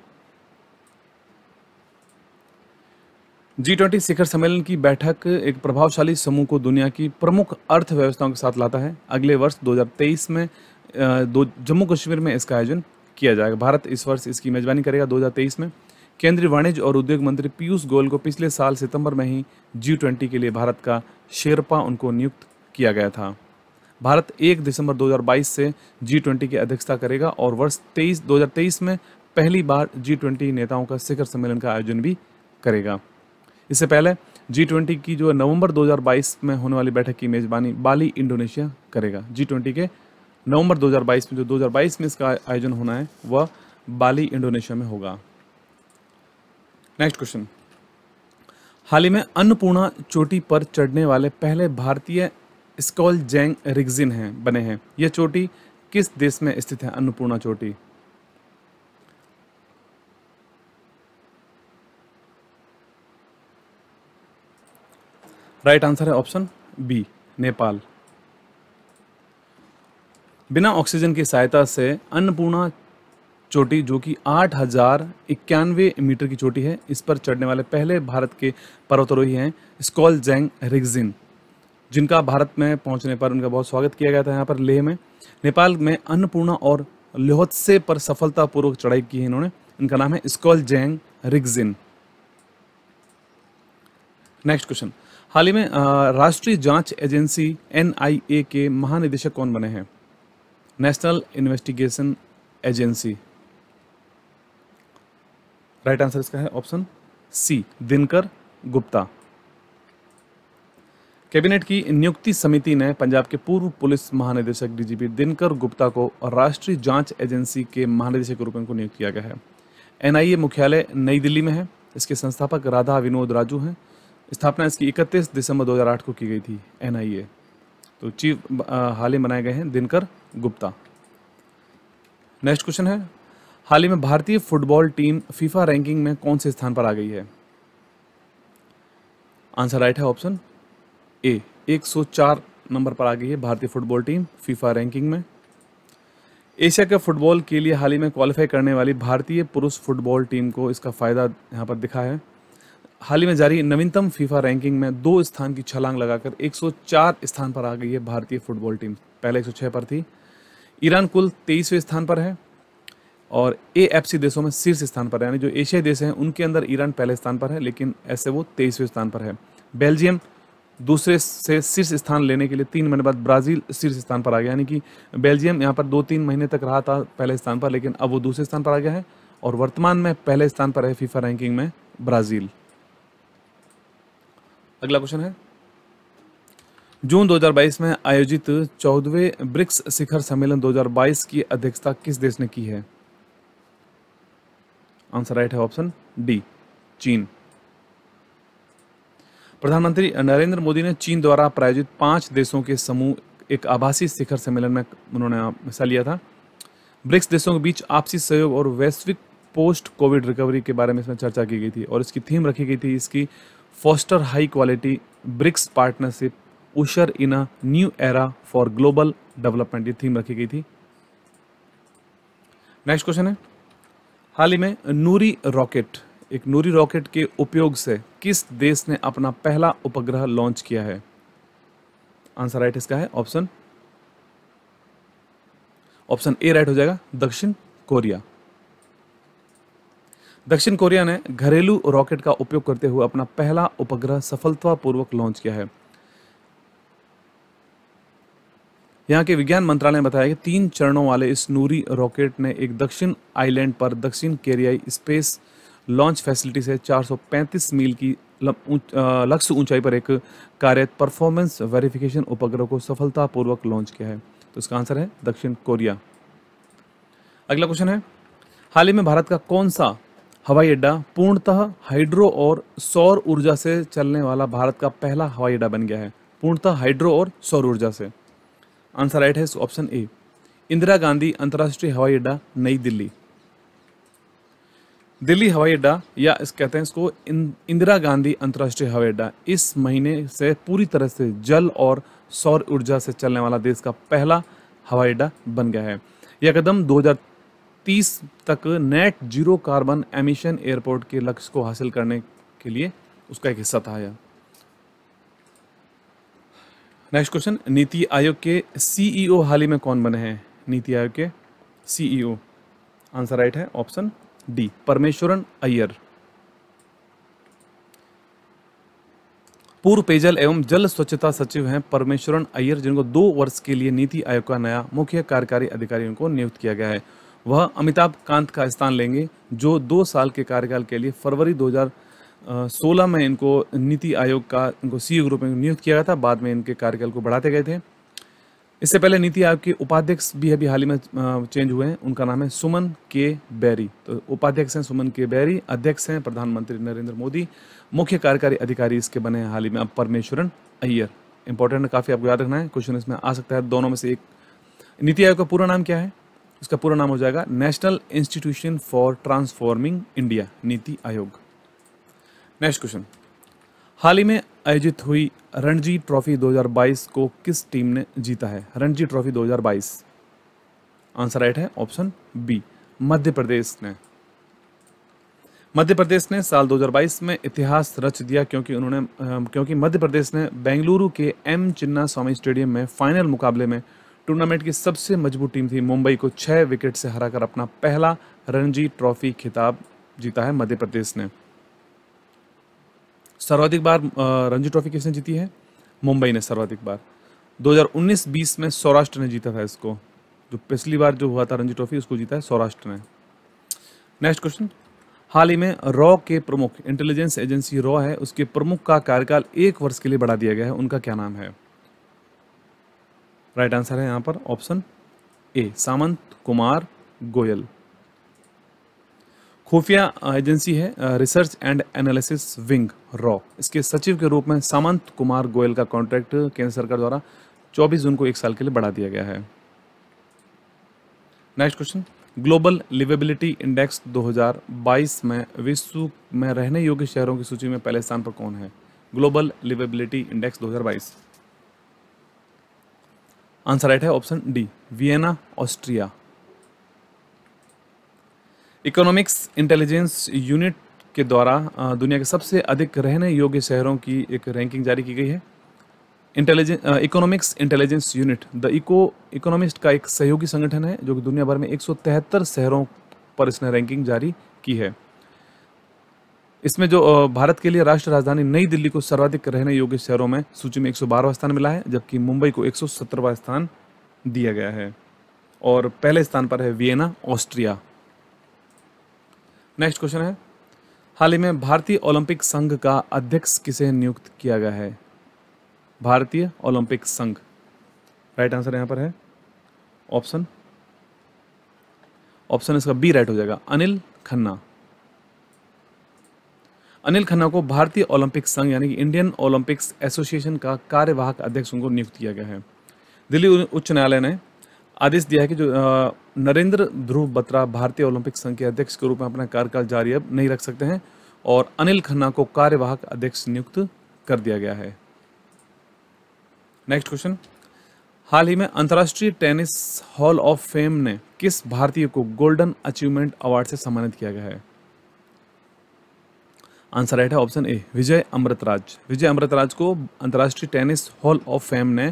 G twenty शिखर सम्मेलन की बैठक एक प्रभावशाली समूह को दुनिया की प्रमुख अर्थव्यवस्थाओं के साथ लाता है। अगले वर्ष दो हज़ार तेईस में दो जम्मू कश्मीर में इसका आयोजन किया जाएगा। भारत इस वर्ष इसकी मेजबानी करेगा दो हज़ार तेईस में। केंद्रीय वाणिज्य और उद्योग मंत्री पीयूष गोयल को पिछले साल सितंबर में ही जी ट्वेंटी के लिए भारत का शेरपा उनको नियुक्त किया गया था। भारत एक दिसंबर दो हज़ार बाईस से जी ट्वेंटी की अध्यक्षता करेगा और वर्ष तेईस दो हज़ार तेईस में पहली बार जी ट्वेंटी नेताओं का शिखर सम्मेलन का आयोजन भी करेगा। इससे पहले जी ट्वेंटी की जो नवंबर दो हज़ार बाईस में होने वाली बैठक की मेजबानी बाली इंडोनेशिया करेगा। जी ट्वेंटी के नवंबर दो हज़ार बाईस में जो दो हज़ार बाईस में इसका आयोजन होना है वह बाली इंडोनेशिया में होगा। नेक्स्ट क्वेश्चन, हाल ही में अन्नपूर्णा चोटी पर चढ़ने वाले पहले भारतीय स्कॉल जैंग रिगजिन हैं बने हैं। यह चोटी किस देश में स्थित है? अन्नपूर्णा चोटी, राइट आंसर है ऑप्शन बी नेपाल। बिना ऑक्सीजन की सहायता से अन्नपूर्णा चोटी जो कि आठ हजार इक्यानवे मीटर की चोटी है, इस पर चढ़ने वाले पहले भारत के पर्वतारोही हैं स्कॉलजैंग रिगजिन, जिनका भारत में पहुंचने पर उनका बहुत स्वागत किया गया था यहाँ पर लेह में। नेपाल में अन्नपूर्णा और लोहत्से पर सफलतापूर्वक चढ़ाई की है इन्होंने। इनका नाम है स्कॉलजैंग रिगजिन। नेक्स्ट क्वेश्चन, हाल ही में राष्ट्रीय जांच एजेंसी एन आई ए के महानिदेशक कौन बने हैं? National investigation agency. Right answer इसका है option C Dinkar Gupta. Cabinet की नियुक्ति समिति ने पंजाब के पूर्व पुलिस महानिदेशक D G P Dinkar Gupta को राष्ट्रीय जांच एजेंसी के महानिदेशक के रूप में उनको नियुक्त किया गया है। एन आई ए मुख्यालय नई दिल्ली में है। इसके संस्थापक राधा विनोद राजू हैं। स्थापना इसकी इकतीस दिसंबर दो हज़ार आठ को की गई थी। एन आई ए तो चीफ हाल ही बनाए गए हैं दिनकर गुप्ता। नेक्स्ट क्वेश्चन है, हाल ही में भारतीय फुटबॉल टीम फीफा रैंकिंग में कौन से स्थान पर आ गई है? आंसर राइट है ऑप्शन ए एक सौ चार नंबर पर आ गई है भारतीय फुटबॉल टीम फीफा रैंकिंग में। एशिया कप फुटबॉल के लिए हाल ही में क्वालिफाई करने वाली भारतीय पुरुष फुटबॉल टीम को इसका फ़ायदा यहाँ पर दिखा है। हाल ही में जारी नवीनतम फीफा रैंकिंग में दो स्थान की छलांग लगाकर एक सौ चार स्थान पर आ गई है भारतीय फुटबॉल टीम, पहले एक सौ छह पर थी। ईरान कुल तेईसवें स्थान पर है और ए एफ सी देशों में शीर्ष स्थान पर है, यानी जो एशियाई देश हैं उनके अंदर ईरान पहले स्थान पर है, लेकिन ऐसे वो तेईसवें स्थान पर है। बेल्जियम दूसरे से शीर्ष स्थान लेने के लिए तीन महीने बाद ब्राज़ील शीर्ष स्थान पर आ गया, यानी कि बेल्जियम यहाँ पर दो तीन महीने तक रहा था पहले स्थान पर, लेकिन अब वो दूसरे स्थान पर आ गया है और वर्तमान में पहले स्थान पर है फीफा रैंकिंग में ब्राज़ील। अगला क्वेश्चन है, जून दो हज़ार बाईस में आयोजित चौदहवें ब्रिक्स शिखर सम्मेलन दो हज़ार बाईस की अध्यक्षता किस देश ने की है? आंसर राइट है ऑप्शन डी चीन। प्रधानमंत्री नरेंद्र मोदी ने चीन द्वारा प्रायोजित पांच देशों के समूह एक आभासी शिखर सम्मेलन में उन्होंने हिस्सा लिया था। ब्रिक्स देशों के बीच आपसी सहयोग और वैश्विक पोस्ट कोविड रिकवरी के बारे में इसमें चर्चा की गई थी और इसकी थीम रखी गई थी इसकी foster high quality BRICS partnership usher in a new era for global development, ये थीम रखी गई थी। नेक्स्ट क्वेश्चन है, हाल ही में नूरी रॉकेट एक नूरी रॉकेट के उपयोग से किस देश ने अपना पहला उपग्रह लॉन्च किया है? आंसर राइट इसका है ऑप्शन ऑप्शन ए राइट हो जाएगा दक्षिण कोरिया। दक्षिण कोरिया ने घरेलू रॉकेट का उपयोग करते हुए अपना पहला उपग्रह सफलतापूर्वक लॉन्च किया है। यहाँ के विज्ञान मंत्रालय ने बताया कि तीन चरणों वाले इस नूरी रॉकेट ने एक दक्षिण आइलैंड पर दक्षिण कोरियाई स्पेस लॉन्च फैसिलिटी से चार सौ पैंतीस मील की लक्ष्य ऊंचाई पर एक कार्यरत परफॉर्मेंस वेरिफिकेशन उपग्रह को सफलतापूर्वक लॉन्च किया है। तो इसका आंसर है दक्षिण कोरिया। अगला क्वेश्चन है, हाल ही में भारत का कौन सा हवाई अड्डा पूर्णतः हाइड्रो और सौर ऊर्जा से चलने वाला भारत का पहला हवाई अड्डा बन गया है? पूर्णतः हाइड्रो और सौर ऊर्जा से। आंसर राइट है ऑप्शन ए इंदिरा गांधी अंतर्राष्ट्रीय हवाई अड्डा नई दिल्ली। दिल्ली हवाई अड्डा या इस कहते हैं इसको इंदिरा गांधी अंतर्राष्ट्रीय हवाई अड्डा इस महीने से पूरी तरह से जल और सौर ऊर्जा से चलने वाला देश का पहला हवाई अड्डा बन गया है। यह कदम दो हज़ार तीस तक net zero carbon emission airport के लक्ष्य को हासिल करने के लिए उसका एक हिस्सा था। यह नेक्स्ट क्वेश्चन, नीति आयोग के सी ई ओ हाल ही में कौन बने हैं? नीति आयोग के C E O answer right है ऑप्शन डी परमेश्वरन अय्यर। पूर्व पेयजल एवं जल स्वच्छता सचिव हैं परमेश्वरन अय्यर, जिनको दो वर्ष के लिए नीति आयोग का नया मुख्य कार्यकारी अधिकारी उनको नियुक्त किया गया है। वह अमिताभ कांत का स्थान लेंगे, जो दो साल के कार्यकाल के लिए फरवरी दो हज़ार सोलह में इनको नीति आयोग का इनको सी ई ओ के रूप में नियुक्त किया गया था। बाद में इनके कार्यकाल को बढ़ाते गए थे। इससे पहले नीति आयोग के उपाध्यक्ष भी अभी हाल ही में चेंज हुए हैं, उनका नाम है सुमन के बैरी। तो उपाध्यक्ष हैं सुमन के बैरी, अध्यक्ष हैं प्रधानमंत्री नरेंद्र मोदी, मुख्य कार्यकारी अधिकारी इसके बने हैं हाल ही में अब परमेश्वरन अय्यर। इंपॉर्टेंट है, काफ़ी आपको याद रखना है, क्वेश्चन इसमें आ सकता है दोनों में से एक। नीति आयोग का पूरा नाम क्या है? इसका पूरा नाम हो जाएगा national institution for transforming India, NITI Aayog. Next question, हाल ही में आयोजित हुई रणजी ट्रॉफी दो हज़ार बाईस को किस टीम ने जीता है? रणजी ट्रॉफी दो हज़ार बाईस आंसर राइट है ऑप्शन बी मध्य प्रदेश ने। मध्य प्रदेश ने साल दो हज़ार बाईस में इतिहास रच दिया क्योंकि उन्होंने क्योंकि मध्य प्रदेश ने बेंगलुरु के एम चिन्ना स्वामी स्टेडियम में फाइनल मुकाबले में टूर्नामेंट की सबसे मजबूत टीम थी मुंबई को छः विकेट से हराकर अपना पहला रणजी ट्रॉफी खिताब जीता है मध्य प्रदेश ने। सर्वाधिक बार रणजी ट्रॉफी किसने जीती है? मुंबई ने सर्वाधिक बार। दो हज़ार उन्नीस बीस में सौराष्ट्र ने जीता था इसको, जो पिछली बार जो हुआ था रणजी ट्रॉफी उसको जीता है सौराष्ट्र ने। नेक्स्ट क्वेश्चन, हाल ही में रॉ के प्रमुख, इंटेलिजेंस एजेंसी रॉ है, उसके प्रमुख का कार्यकाल एक वर्ष के लिए बढ़ा दिया गया है, उनका क्या नाम है? राइट आंसर है यहाँ पर ऑप्शन ए सामंत कुमार गोयल। खुफिया एजेंसी है रिसर्च एंड एनालिसिस विंग रॉ, इसके सचिव के रूप में सामंत कुमार गोयल का कॉन्ट्रैक्ट केंद्र सरकार द्वारा चौबीस जून को एक साल के लिए बढ़ा दिया गया है। Next question, global liveability index दो हज़ार बाईस में विश्व में रहने योग्य शहरों की सूची में पहले स्थान पर कौन है? ग्लोबल लिवेबिलिटी इंडेक्स दो हज़ार बाईस। आंसर राइट है option D Vienna Austria. Economics intelligence unit के द्वारा दुनिया के सबसे अधिक रहने योग्य शहरों की एक रैंकिंग जारी की गई है। Intelligence economics intelligence unit the eco economist का एक सहयोगी संगठन है, जो कि दुनिया भर में एक सौ तिहत्तर शहरों पर इसने रैंकिंग जारी की है। इसमें जो uh, भारत के लिए राष्ट्रीय राजधानी नई दिल्ली को सर्वाधिक रहने योग्य शहरों में सूची में एक सौ बारहवां स्थान मिला है, जबकि मुंबई को एक सौ सत्तरवां स्थान दिया गया है और पहले स्थान पर है वियना ऑस्ट्रिया। नेक्स्ट क्वेश्चन है, हाल ही में भारतीय ओलंपिक संघ का अध्यक्ष किसे नियुक्त किया गया है? भारतीय ओलंपिक संघ, राइट आंसर यहां पर है ऑप्शन ऑप्शन इसका बी राइट हो जाएगा, अनिल खन्ना। अनिल खन्ना को भारतीय ओलंपिक संघ यानी कि इंडियन ओलंपिक्स एसोसिएशन का कार्यवाहक अध्यक्ष उनको नियुक्त किया गया है। दिल्ली उच्च न्यायालय ने आदेश दिया है कि जो नरेंद्र ध्रुव बत्रा भारतीय ओलंपिक संघ के अध्यक्ष के रूप में अपना कार्यकाल जारी अब नहीं रख सकते हैं और अनिल खन्ना को कार्यवाहक अध्यक्ष नियुक्त कर दिया गया है। नेक्स्ट क्वेश्चन, हाल ही में अंतर्राष्ट्रीय टेनिस हॉल ऑफ फेम ने किस भारतीय को गोल्डन अचीवमेंट अवार्ड से सम्मानित किया गया है? आंसर राइट है ऑप्शन ए विजय अमृतराज। विजय अमृतराज को अंतर्राष्ट्रीय टेनिस हॉल ऑफ फेम ने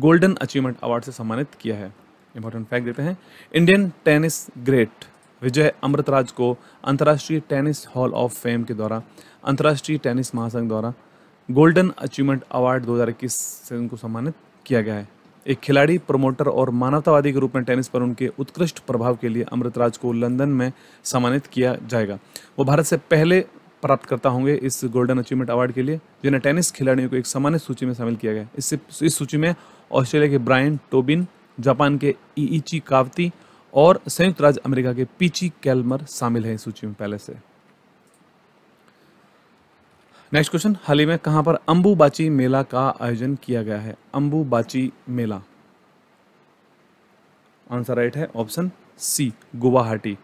गोल्डन अचीवमेंट अवार्ड से सम्मानित किया है। इंपॉर्टेंट फैक्ट देते हैं, Indian tennis great Vijay Amritraj को अंतर्राष्ट्रीय टेनिस हॉल ऑफ फेम के द्वारा अंतर्राष्ट्रीय टेनिस महासंघ द्वारा गोल्डन अचीवमेंट अवार्ड दो हज़ार इक्कीस से उनको सम्मानित किया गया है। एक खिलाड़ी, प्रमोटर और मानवतावादी के रूप में टेनिस पर उनके उत्कृष्ट प्रभाव के लिए अमृतराज को लंदन में सम्मानित किया जाएगा। वो भारत से पहले प्राप्तकर्ता होंगे इस गोल्डन अचीवमेंट अवार्ड के लिए, जिन्हें टेनिस खिलाड़ियों को एक सम्मानित सूची में शामिल किया गया है। इससे इस सूची में ऑस्ट्रेलिया के ब्रायन टोबिन, जापान के ईइची कावती और संयुक्त राज्य अमेरिका के पीची कैलमर शामिल हैं इस सूची में पहले से। नेक्स्ट क्वेश्चन, हाल ही में कहां पर अंबुबाची मेला का आयोजन किया गया है? अंबुबाची मेला, आंसर राइट है ऑप्शन सी गुवाहाटी।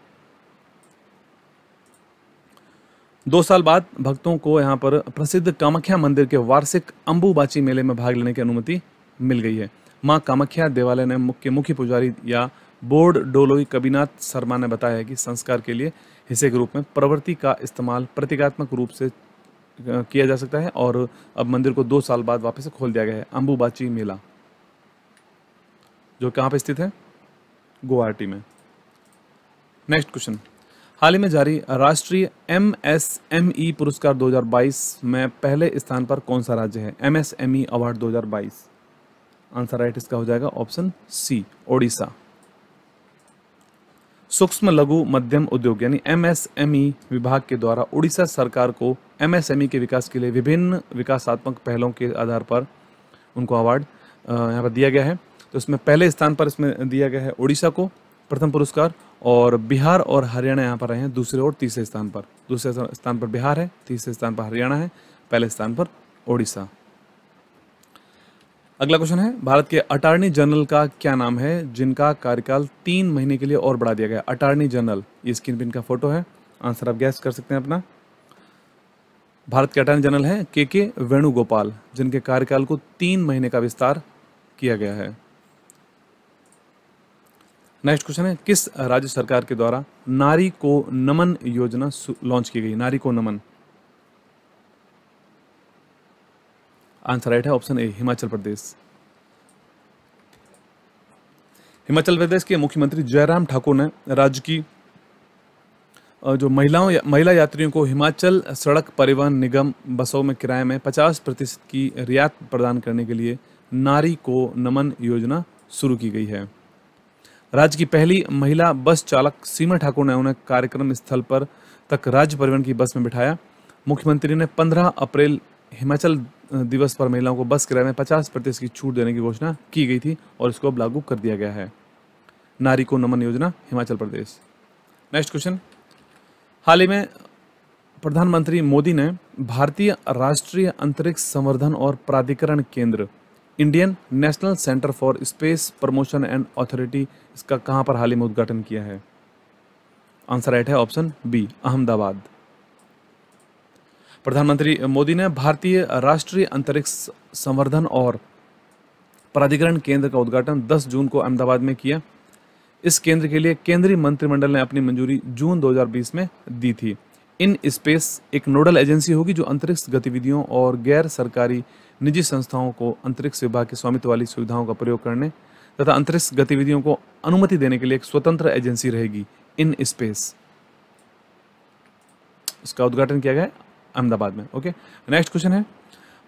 दो साल बाद भक्तों को यहां पर प्रसिद्ध कामाख्या मंदिर के वार्षिक अंबुबाची मेले में भाग लेने की अनुमति मिल गई है। मां कामाख्या देवालय ने मुख्य मुख्य पुजारी या बोर्ड डोलोई कविनाथ शर्मा ने बताया है कि संस्कार के लिए हिस्से के रूप में प्रवृत्ति का इस्तेमाल प्रतीकात्मक रूप से किया जा सकता है और अब मंदिर को दो साल बाद वापस खोल दिया गया है। अंबुबाची मेला जो कहां पे स्थित है? गुवाहाटी में। नेक्स्ट क्वेश्चन, हाल ही में जारी राष्ट्रीय एमएसएमई पुरस्कार दो हज़ार बाईस में पहले स्थान पर कौन सा राज्य है? एमएसएमई अवार्ड दो हज़ार बाईस, आंसर राइट इसका हो जाएगा ऑप्शन सी ओडिशा। सूक्ष्म लघु मध्यम उद्योग यानी एमएसएमई विभाग के द्वारा उड़ीसा सरकार को एमएसएमई के विकास के लिए विभिन्न विकासात्मक पहलों के आधार पर उनको अवार्ड यहाँ पर दिया गया है। तो इसमें पहले स्थान पर इसमें दिया गया है उड़ीसा को प्रथम पुरस्कार और बिहार और हरियाणा यहाँ पर रहे हैं दूसरे और तीसरे स्थान पर। दूसरे स्थान पर बिहार है, तीसरे स्थान पर हरियाणा है, पहले स्थान पर उड़ीसा। अगला क्वेश्चन है, भारत के अटॉर्नी जनरल का क्या नाम है जिनका कार्यकाल तीन महीने के लिए और बढ़ा दिया गया? अटॉर्नी जनरल, ये स्क्रीन पे इनका फोटो है, आंसर आप गैस कर सकते हैं अपना। भारत के अटॉर्नी जनरल है के के वेणुगोपाल, जिनके कार्यकाल को तीन महीने का विस्तार किया गया है। नेक्स्ट क्वेश्चन है, किस राज्य सरकार के द्वारा नारी को नमन योजना लॉन्च की गई? नारी को नमन, आंसर राइट है ऑप्शन ए हिमाचल प्रदेश। हिमाचल प्रदेश के मुख्यमंत्री जयराम ठाकुर ने राज्य की जो महिलाओं महिला यात्रियों को हिमाचल सड़क परिवहन निगम बसों में किराए में पचास प्रतिशत की रियायत प्रदान करने के लिए नारी को नमन योजना शुरू की गई है। राज्य की पहली महिला बस चालक सीमा ठाकुर ने उन्हें कार्यक्रम स्थल पर तक राज्य परिवहन की बस में बिठाया। मुख्यमंत्री ने पंद्रह अप्रैल हिमाचल दिवस पर महिलाओं को बस किराए में पचास प्रतिशत की छूट देने की घोषणा की गई थी और इसको अब लागू कर दिया गया है। नारी को नमन योजना हिमाचल प्रदेश। नेक्स्ट क्वेश्चन, हाल ही में प्रधानमंत्री मोदी ने भारतीय राष्ट्रीय अंतरिक्ष संवर्धन और प्राधिकरण केंद्र Indian national centre for space promotion and authority इसका कहां पर हाल ही में उद्घाटन किया है? आंसर राइट है ऑप्शन बी अहमदाबाद। प्रधानमंत्री मोदी ने भारतीय राष्ट्रीय अंतरिक्ष संवर्धन और प्राधिकरण केंद्र का उद्घाटन दस जून को अहमदाबाद में किया। इस केंद्र के लिए केंद्रीय मंत्रिमंडल ने अपनी मंजूरी जून दो हज़ार बीस में दी थी। इन स्पेस एक नोडल एजेंसी होगी जो अंतरिक्ष गतिविधियों और गैर सरकारी निजी संस्थाओं को अंतरिक्ष विभाग के स्वामित्व वाली सुविधाओं का प्रयोग करने तथा अंतरिक्ष गतिविधियों को अनुमति देने के लिए एक स्वतंत्र एजेंसी रहेगी। इन स्पेस इसका उद्घाटन किया गया अहमदाबाद में। ओके, नेक्स्ट क्वेश्चन है,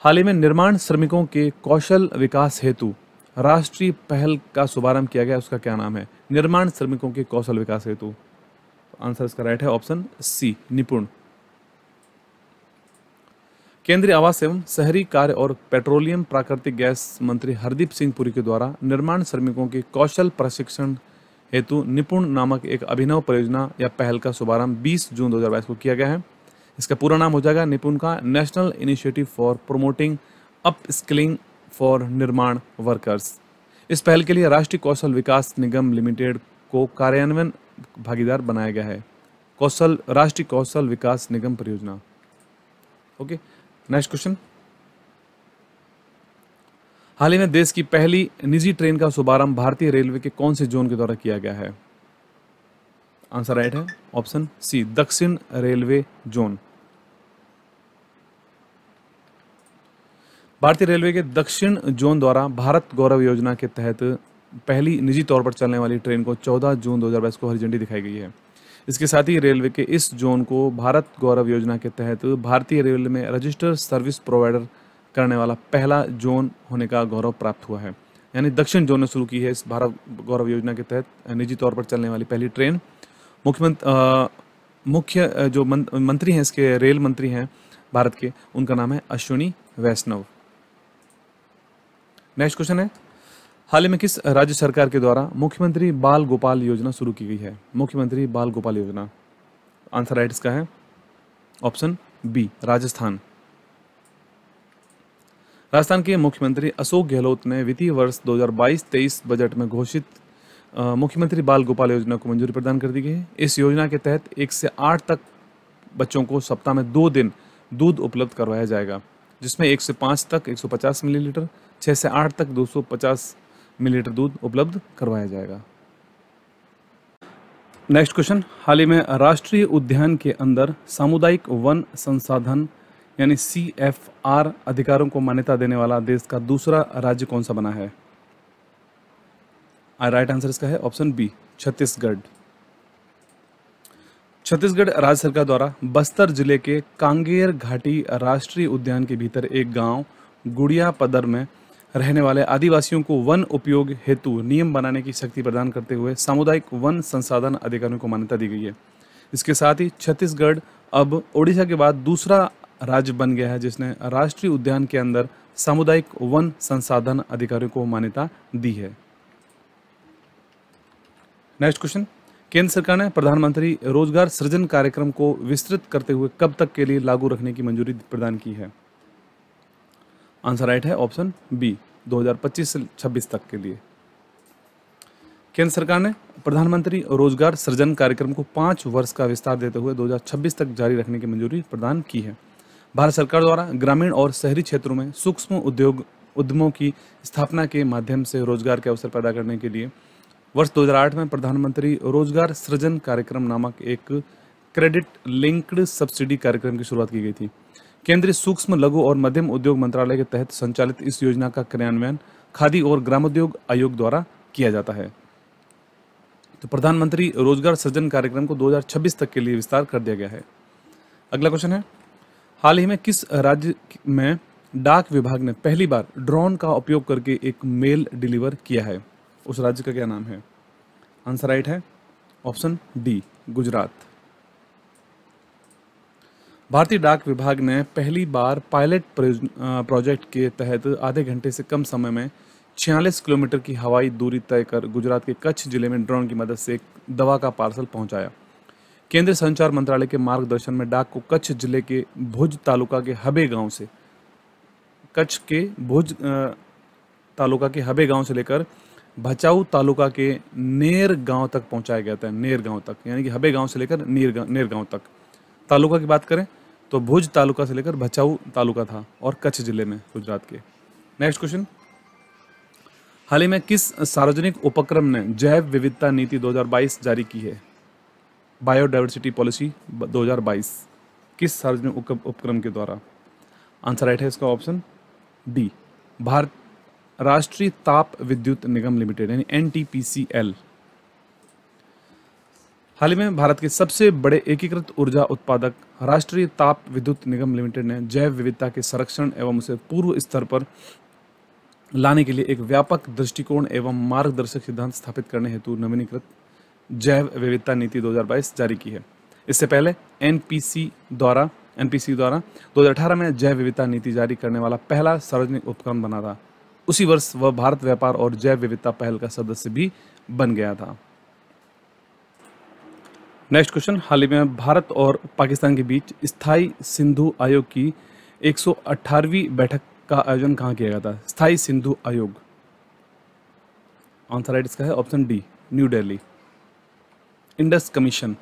हाल ही में निर्माण श्रमिकों के कौशल विकास हेतु राष्ट्रीय पहल का शुभारंभ किया गया, उसका क्या नाम है? निर्माण श्रमिकों के कौशल विकास हेतु, आंसर इसका राइट है ऑप्शन सी निपुण। केंद्रीय आवास एवं शहरी कार्य और पेट्रोलियम प्राकृतिक गैस मंत्री हरदीप सिंह पुरी के द्वारा निर्माण श्रमिकों के कौशल प्रशिक्षण हेतु निपुण नामक एक अभिनव परियोजना या पहल का शुभारंभ बीस जून दो हज़ार बाईस को किया गया है। इसका पूरा नाम हो जाएगा निपुण का national initiative for promoting upskilling for निर्माण वर्कर्स। इस पहल के लिए राष्ट्रीय कौशल विकास निगम लिमिटेड को कार्यान्वयन भागीदार बनाया गया है। कौशल राष्ट्रीय कौशल विकास निगम परियोजना। ओके, नेक्स्ट क्वेश्चन, हाल ही में देश की पहली निजी ट्रेन का शुभारंभ भारतीय रेलवे के कौन से जोन के द्वारा किया गया है? आंसर राइट है ऑप्शन सी दक्षिण रेलवे जोन। भारतीय रेलवे के दक्षिण जोन द्वारा भारत गौरव योजना के तहत पहली निजी तौर पर चलने वाली ट्रेन को चौदह जून दो हज़ार बाईस को हरी झंडी दिखाई गई है। इसके साथ ही रेलवे के इस जोन को भारत गौरव योजना के तहत भारतीय रेलवे में रजिस्टर्ड सर्विस प्रोवाइडर करने वाला पहला जोन होने का गौरव प्राप्त हुआ है। यानी दक्षिण जोन ने शुरू की है इस भारत गौरव योजना के तहत निजी तौर पर चलने वाली पहली ट्रेन। मुख्यमंत्री मुख्य जो मं, मंत्री हैं इसके रेल मंत्री हैं भारत के, उनका नाम है अश्विनी वैष्णव। नेक्स्ट क्वेश्चन है, हाल ही में किस राज्य सरकार के द्वारा मुख्यमंत्री बाल गोपाल योजना शुरू की गई है? मुख्यमंत्री बाल गोपाल योजना, आंसर राइट इसका है ऑप्शन बी राजस्थान। राजस्थान के मुख्यमंत्री अशोक गहलोत ने वित्तीय वर्ष दो हज़ार बाईस तेईस बजट में घोषित मुख्यमंत्री बाल गोपाल योजना को मंजूरी प्रदान कर दी गई है। इस योजना के तहत एक से आठ तक बच्चों को सप्ताह में दो दिन दूध उपलब्ध करवाया जाएगा, जिसमें एक से पाँच तक एक सौ पचास मिलीलीटर, छः से आठ तक दो सौ पचास मिलीलीटर दूध उपलब्ध करवाया जाएगा। नेक्स्ट क्वेश्चन, हाल ही में राष्ट्रीय उद्यान के अंदर सामुदायिक वन संसाधन यानी सी एफ आर अधिकारों को मान्यता देने वाला देश का दूसरा राज्य कौन सा बना है? राइट आंसर इसका है ऑप्शन बी छत्तीसगढ़। छत्तीसगढ़ राज्य सरकार द्वारा बस्तर जिले के कांगेर घाटी राष्ट्रीय उद्यान के भीतर एक गांव गुड़िया पदर में रहने वाले आदिवासियों को वन उपयोग हेतु नियम बनाने की शक्ति प्रदान करते हुए सामुदायिक वन संसाधन अधिकारों को मान्यता दी गई है। इसके साथ ही छत्तीसगढ़ अब ओडिशा के बाद दूसरा राज्य बन गया है जिसने राष्ट्रीय उद्यान के अंदर सामुदायिक वन संसाधन अधिकारों को मान्यता दी है। नेक्स्ट क्वेश्चन, केंद्र सरकार ने प्रधानमंत्री रोजगार सृजन कार्यक्रम को विस्तृत करते हुए कब तक के लिए लागू रखने की मंजूरी प्रदान की है? आंसर राइट है ऑप्शन बी दो हज़ार पच्चीस से छब्बीस तक के लिए। केंद्र सरकार ने प्रधानमंत्री रोजगार सृजन कार्यक्रम को पाँच वर्ष का विस्तार देते हुए दो हज़ार छब्बीस तक जारी रखने की मंजूरी प्रदान की है। भारत सरकार द्वारा ग्रामीण और शहरी क्षेत्रों में सूक्ष्म उद्योग उद्यमों की स्थापना के माध्यम से रोजगार के अवसर पैदा करने के लिए वर्ष दो हज़ार आठ में प्रधानमंत्री रोजगार सृजन कार्यक्रम नामक एक क्रेडिट लिंक्ड सब्सिडी कार्यक्रम की शुरुआत की गई थी। केंद्रीय सूक्ष्म लघु और मध्यम उद्योग मंत्रालय के तहत संचालित इस योजना का क्रियान्वयन खादी और ग्रामोद्योग आयोग द्वारा किया जाता है। तो प्रधानमंत्री रोजगार सृजन कार्यक्रम को दो हज़ार छब्बीस तक के लिए विस्तार कर दिया गया है। अगला क्वेश्चन है, हाल ही में किस राज्य में डाक विभाग ने पहली बार ड्रोन का उपयोग करके एक मेल डिलीवर किया है? उस राज्य का क्या नाम है? आंसर राइट है ऑप्शन डी गुजरात। भारतीय डाक विभाग ने पहली बार पायलट प्रोजेक्ट के तहत आधे घंटे से कम समय में छियालीस किलोमीटर की हवाई दूरी तय कर गुजरात के कच्छ जिले में ड्रोन की मदद से एक दवा का पार्सल पहुंचाया। केंद्रीय संचार मंत्रालय के मार्गदर्शन में डाक को कच्छ जिले के भुज तालुका के हबे गांव से कच्छ के भुज तालुका के हबे गांव से लेकर भचाऊ तालुका के नेर गांव तक पहुंचाया गया था। नेर गांव तक यानी कि हबे गांव से लेकर नेर नेर गांव तक। तालुका की बात करें तो भुज तालुका से लेकर भचाऊ तालुका था और कच्छ जिले में गुजरात के। नेक्स्ट क्वेश्चन, हाल ही में किस सार्वजनिक उपक्रम ने जैव विविधता नीति दो हज़ार बाईस जारी की है? बायोडाइवर्सिटी पॉलिसी दो हज़ार बाईस किस सार्वजनिक उपक्रम के द्वारा? आंसर राइट है इसका ऑप्शन डी भारत राष्ट्रीय ताप विद्युत निगम लिमिटेड यानी N T P C L. हाल ही में भारत के सबसे बड़े एकीकृत ऊर्जा उत्पादक राष्ट्रीय ताप विद्युत निगम लिमिटेड ने जैव विविधता के संरक्षण एवं उसे पूर्व स्तर पर लाने के लिए एक व्यापक दृष्टिकोण एवं मार्गदर्शक सिद्धांत स्थापित करने हेतु नवीनीकृत जैव विविधता नीति दो हज़ार बाईस जारी की है। इससे पहले एनपीसी द्वारा एनपीसी द्वारा दो हज़ार अठारह में जैव विविधता नीति जारी करने वाला पहला सार्वजनिक उपक्रम बना था। उसी वर्ष वह भारत व्यापार और जैव विविधता पहल का सदस्य भी बन गया था। नेक्स्ट क्वेश्चन, हाल ही में भारत और पाकिस्तान के बीच स्थायी सिंधु आयोग की एक सौ अठारहवीं बैठक का आयोजन कहाँ किया गया था? स्थायी सिंधु आयोग, आंसर राइट इसका है option D new Delhi. Indus commission,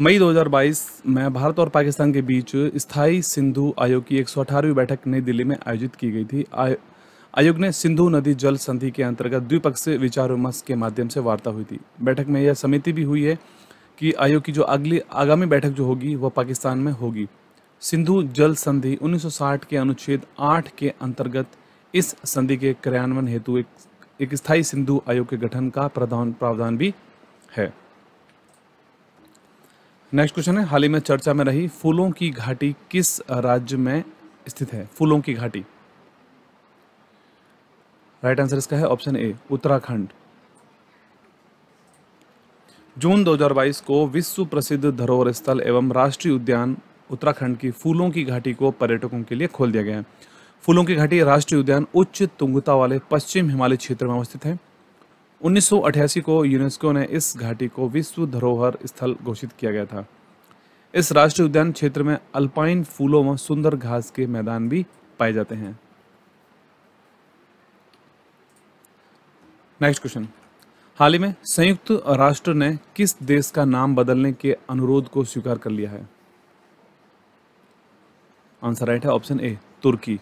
मई दो हज़ार बाईस में भारत और पाकिस्तान के बीच स्थायी सिंधु आयोग की एक सौ अठारहवीं बैठक नई दिल्ली में आयोजित की गई थी। आय... आयोग ने सिंधु नदी जल संधि के अंतर्गत द्विपक्षीय विचार विमर्श के माध्यम से वार्ता हुई थी। बैठक में यह समिति भी हुई है कि आयोग की जो अगली आगामी बैठक जो होगी वह पाकिस्तान में होगी। सिंधु जल संधि उन्नीस सौ साठ के अनुच्छेद आठ के अंतर्गत इस संधि के क्रियान्वयन हेतु एक, एक स्थायी सिंधु आयोग के गठन का प्रावधान भी है। नेक्स्ट क्वेश्चन है, हाल ही में चर्चा में रही फूलों की घाटी किस राज्य में स्थित है? फूलों की घाटी, राइट आंसर इसका है ऑप्शन ए उत्तराखंड। जून दो हज़ार बाईस को विश्व प्रसिद्ध धरोहर स्थल एवं राष्ट्रीय उद्यान उत्तराखंड की फूलों की घाटी को पर्यटकों के लिए खोल दिया गया है। फूलों की घाटी राष्ट्रीय उद्यान उच्च तुंगता वाले पश्चिम हिमालय क्षेत्र में अवस्थित है। उन्नीस सौ अठासी को यूनेस्को ने इस घाटी को विश्व धरोहर स्थल घोषित किया गया था। इस राष्ट्रीय उद्यान क्षेत्र में अल्पाइन फूलों व सुंदर घास के मैदान भी पाए जाते हैं। नेक्स्ट क्वेश्चन, हाल ही में संयुक्त राष्ट्र ने किस देश का नाम बदलने के अनुरोध को स्वीकार कर लिया है? आंसर राइट है ऑप्शन ए तुर्की।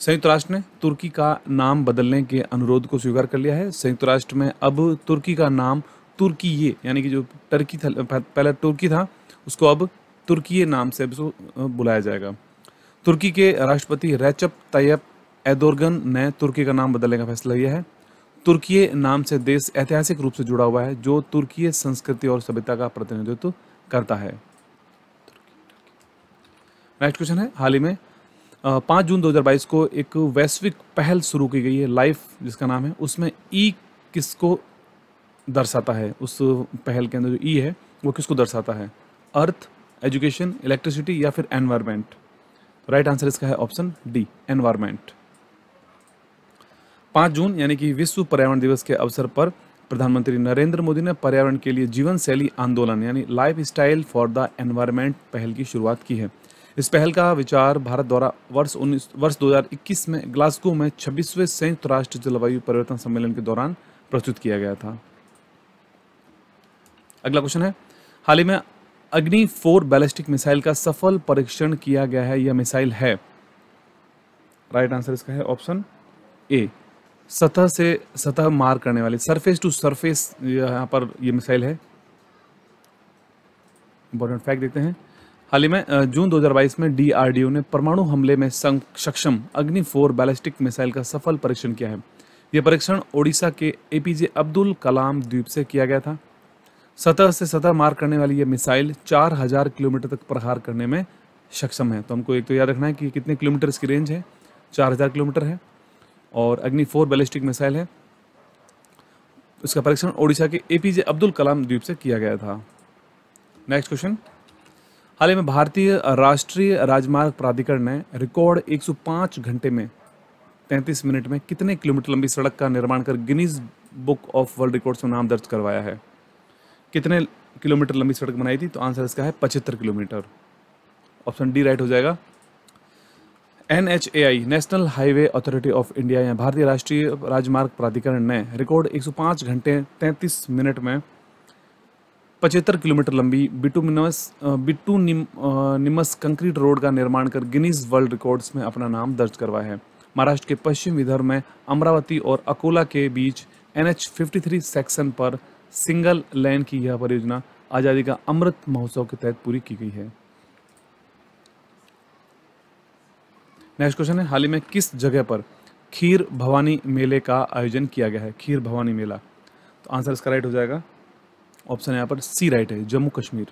संयुक्त राष्ट्र ने तुर्की का नाम बदलने के अनुरोध को स्वीकार कर लिया है। संयुक्त राष्ट्र में अब तुर्की का नाम तुर्कीये यानी कि जो टर्की था, पहले तुर्की था, उसको अब तुर्कीये नाम से इसको बुलाया जाएगा। तुर्की के राष्ट्रपति रेचप तैयप एर्दोगन ने तुर्की का नाम बदलने का फैसला लिया है। तुर्कीय नाम से देश ऐतिहासिक रूप से जुड़ा हुआ है जो तुर्कीय संस्कृति और सभ्यता का प्रतिनिधित्व करता है। नेक्स्ट क्वेश्चन है, हाल ही में पाँच जून दो हज़ार बाईस को एक वैश्विक पहल शुरू की गई है लाइफ जिसका नाम है। उसमें ई किसको दर्शाता है? उस पहल के अंदर जो ई है वो किसको दर्शाता है? अर्थ, एजुकेशन, इलेक्ट्रिसिटी या फिर एनवायरमेंट? राइट आंसर इसका है ऑप्शन डी एनवायरमेंट। पाँच जून यानी कि विश्व पर्यावरण दिवस के अवसर पर प्रधानमंत्री नरेंद्र मोदी ने पर्यावरण के लिए जीवन शैली आंदोलन यानी life style for the environment पहल की शुरुआत की है। इस पहल का विचार भारत द्वारा वर्ष उन्नीस वर्ष दो हज़ार इक्कीस में ग्लासगो में छब्बीसवें संयुक्त राष्ट्र जलवायु परिवर्तन सम्मेलन के दौरान प्रस्तुत किया गया था। अगला क्वेश्चन है, हाल ही में अग्नि फोर बैलिस्टिक मिसाइल का सफल परीक्षण किया गया है। यह मिसाइल है, राइट आंसर इसका है ऑप्शन ए सतह से सतह मार करने वाली सरफेस टू सरफेस यहाँ पर ये मिसाइल है। इंपॉर्टेंट फैक्ट देखते हैं, हाल ही में जून दो हज़ार बाईस में डीआरडीओ ने परमाणु हमले में सक्षम अग्नि फोर बैलिस्टिक मिसाइल का सफल परीक्षण किया है। यह परीक्षण ओडिशा के एपीजे अब्दुल कलाम द्वीप से किया गया था। सतह से सतह मार करने वाली यह मिसाइल चार हज़ार किलोमीटर तक प्रहार करने में सक्षम है। तो हमको एक तो याद रखना है कि कितने किलोमीटर इसकी रेंज है, चार हज़ार किलोमीटर है, और अग्नि फोर बैलिस्टिक मिसाइल है। इसका परीक्षण ओडिशा के एपीजे अब्दुल कलाम द्वीप से किया गया था। नेक्स्ट क्वेश्चन, हाल ही में भारतीय राष्ट्रीय राजमार्ग प्राधिकरण ने रिकॉर्ड एक सौ पाँच घंटे में तैंतीस मिनट में कितने किलोमीटर लंबी सड़क का निर्माण कर Guinness book of world records में नाम दर्ज करवाया है? कितने किलोमीटर लंबी सड़क बनाई थी? तो आंसर इसका है पचहत्तर किलोमीटर। ऑप्शन डी राइट हो जाएगा। N H A I national highway authority of India या भारतीय राष्ट्रीय राजमार्ग प्राधिकरण ने रिकॉर्ड एक सौ पाँच घंटे तैंतीस मिनट में पचहत्तर किलोमीटर लंबी बिटूमिनस बिटू निम, निमस कंक्रीट रोड का निर्माण कर गिनीज वर्ल्ड रिकॉर्ड्स में अपना नाम दर्ज करवाया है। महाराष्ट्र के पश्चिम विदर्भ में अमरावती और अकोला के बीच N H fifty three section पर सिंगल लेन की यह परियोजना आज़ादी का अमृत महोत्सव के तहत पूरी की गई है। नेक्स्ट क्वेश्चन है, हाल ही में किस जगह पर खीर भवानी मेले का आयोजन किया गया है? खीर भवानी मेला, तो आंसर इसका राइट हो जाएगा। ऑप्शन यहाँ पर सी राइट है, जम्मू कश्मीर।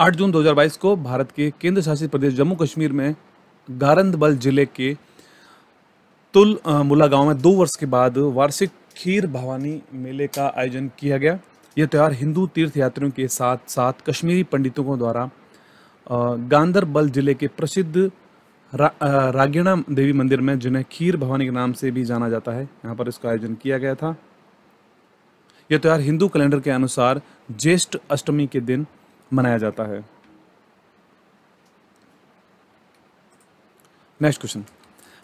आठ जून दो हज़ार बाईस को भारत के केंद्र शासित प्रदेश जम्मू कश्मीर में गारंदबल जिले के तुल मुला गांव में दो वर्ष के बाद वार्षिक खीर भवानी मेले का आयोजन किया गया। यह त्यौहार हिंदू तीर्थयात्रियों के साथ साथ कश्मीरी पंडितों को द्वारा गांधरबल जिले के प्रसिद्ध रा, रागिणा देवी मंदिर में, जिन्हें खीर भवानी के नाम से भी जाना जाता है, यहाँ पर इसका आयोजन किया गया था। यह त्यौहार हिंदू कैलेंडर के अनुसार ज्येष्ठ अष्टमी के दिन मनाया जाता है। नेक्स्ट क्वेश्चन,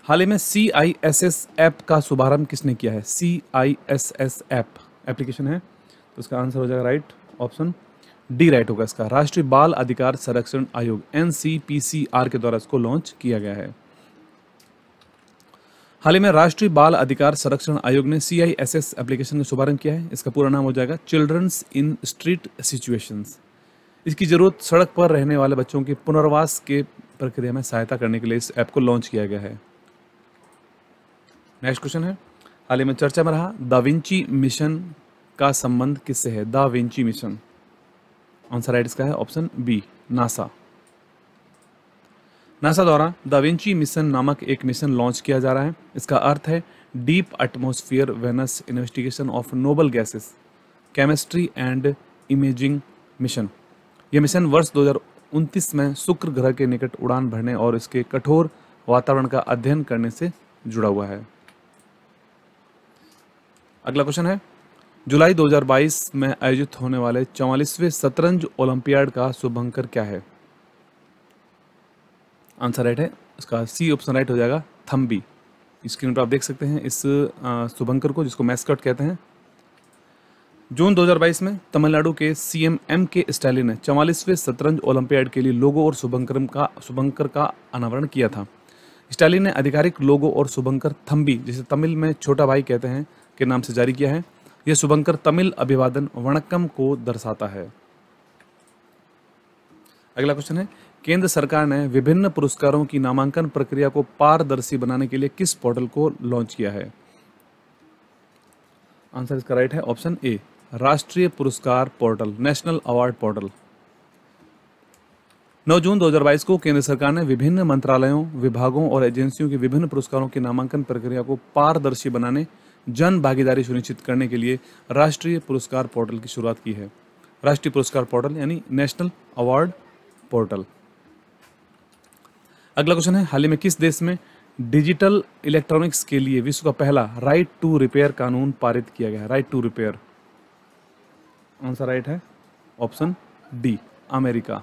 हाल ही में C I S S app का शुभारंभ किसने किया है? C I S S app application है, तो इसका आंसर हो जाएगा राइट, ऑप्शन डी राइट होगा इसका। राष्ट्रीय बाल अधिकार संरक्षण आयोग N C P C R के द्वारा इसको लॉन्च किया गया है। हाल ही में राष्ट्रीय बाल अधिकार संरक्षण आयोग ने C I S S application का शुभारंभ किया है। इसका पूरा नाम हो जाएगा चिल्ड्रंस इन स्ट्रीट सिचुएशंस। इसकी जरूरत सड़क पर रहने वाले बच्चों के पुनर्वास के प्रक्रिया में सहायता करने के लिए इस ऐप को लॉन्च किया गया है। नेक्स्ट क्वेश्चन है, हाल ही में चर्चा में रहा दा विंची मिशन का संबंध किससे है? Da Vinci mission, answer right इसका है ऑप्शन बी, नासा। नासा द्वारा दा विंची मिशन नामक एक मिशन लॉन्च किया जा रहा है। इसका अर्थ है deep atmosphere Venus investigation of noble gases chemistry and imaging mission. यह मिशन वर्ष दो हज़ार उनतीस में शुक्र ग्रह के निकट उड़ान भरने और इसके कठोर वातावरण का अध्ययन करने से जुड़ा हुआ है। अगला क्वेश्चन है, जुलाई दो हज़ार बाईस में आयोजित होने वाले चौवालीसवें शतरंज ओलंपियाड का शुभंकर क्या है? आंसर राइट है इसका सी ऑप्शन राइट हो जाएगा, थम्बी। स्क्रीन पर आप देख सकते हैं इस शुभंकर को, जिसको मैस्कट कहते हैं। जून दो हज़ार बाईस में तमिलनाडु के सीएम एम के स्टालिन ने चौवालीसवें शतरंज ओलंपियाड के लिए लोगो और शुभंकर का शुभंकर का अनावरण किया था। स्टालिन ने आधिकारिक लोगो और शुभंकर थम्बी, जिसे तमिल में छोटा भाई कहते हैं, के नाम से जारी किया है। यह शुभंकर तमिल अभिवादन वणक्कम को दर्शाता है। अगला क्वेश्चन है, केंद्र सरकार ने विभिन्न पुरस्कारों की नामांकन प्रक्रिया को पारदर्शी बनाने के लिए किस पोर्टल को लॉन्च किया है? आंसर इसका राइट है ऑप्शन ए, राष्ट्रीय पुरस्कार पोर्टल, नेशनल अवार्ड पोर्टल। नौ जून दो हज़ार बाईस को केंद्र सरकार ने विभिन्न मंत्रालयों, विभागों और एजेंसियों के विभिन्न पुरस्कारों की नामांकन प्रक्रिया को पारदर्शी बनाने, जन भागीदारी सुनिश्चित करने के लिए राष्ट्रीय पुरस्कार पोर्टल की शुरुआत की है। राष्ट्रीय पुरस्कार पोर्टल यानी नेशनल अवार्ड पोर्टल। अगला क्वेश्चन है, हाल ही में किस देश में डिजिटल इलेक्ट्रॉनिक्स के लिए विश्व का पहला राइट टू रिपेयर कानून पारित किया गया है? Right to repair, answer right है ऑप्शन डी, अमेरिका।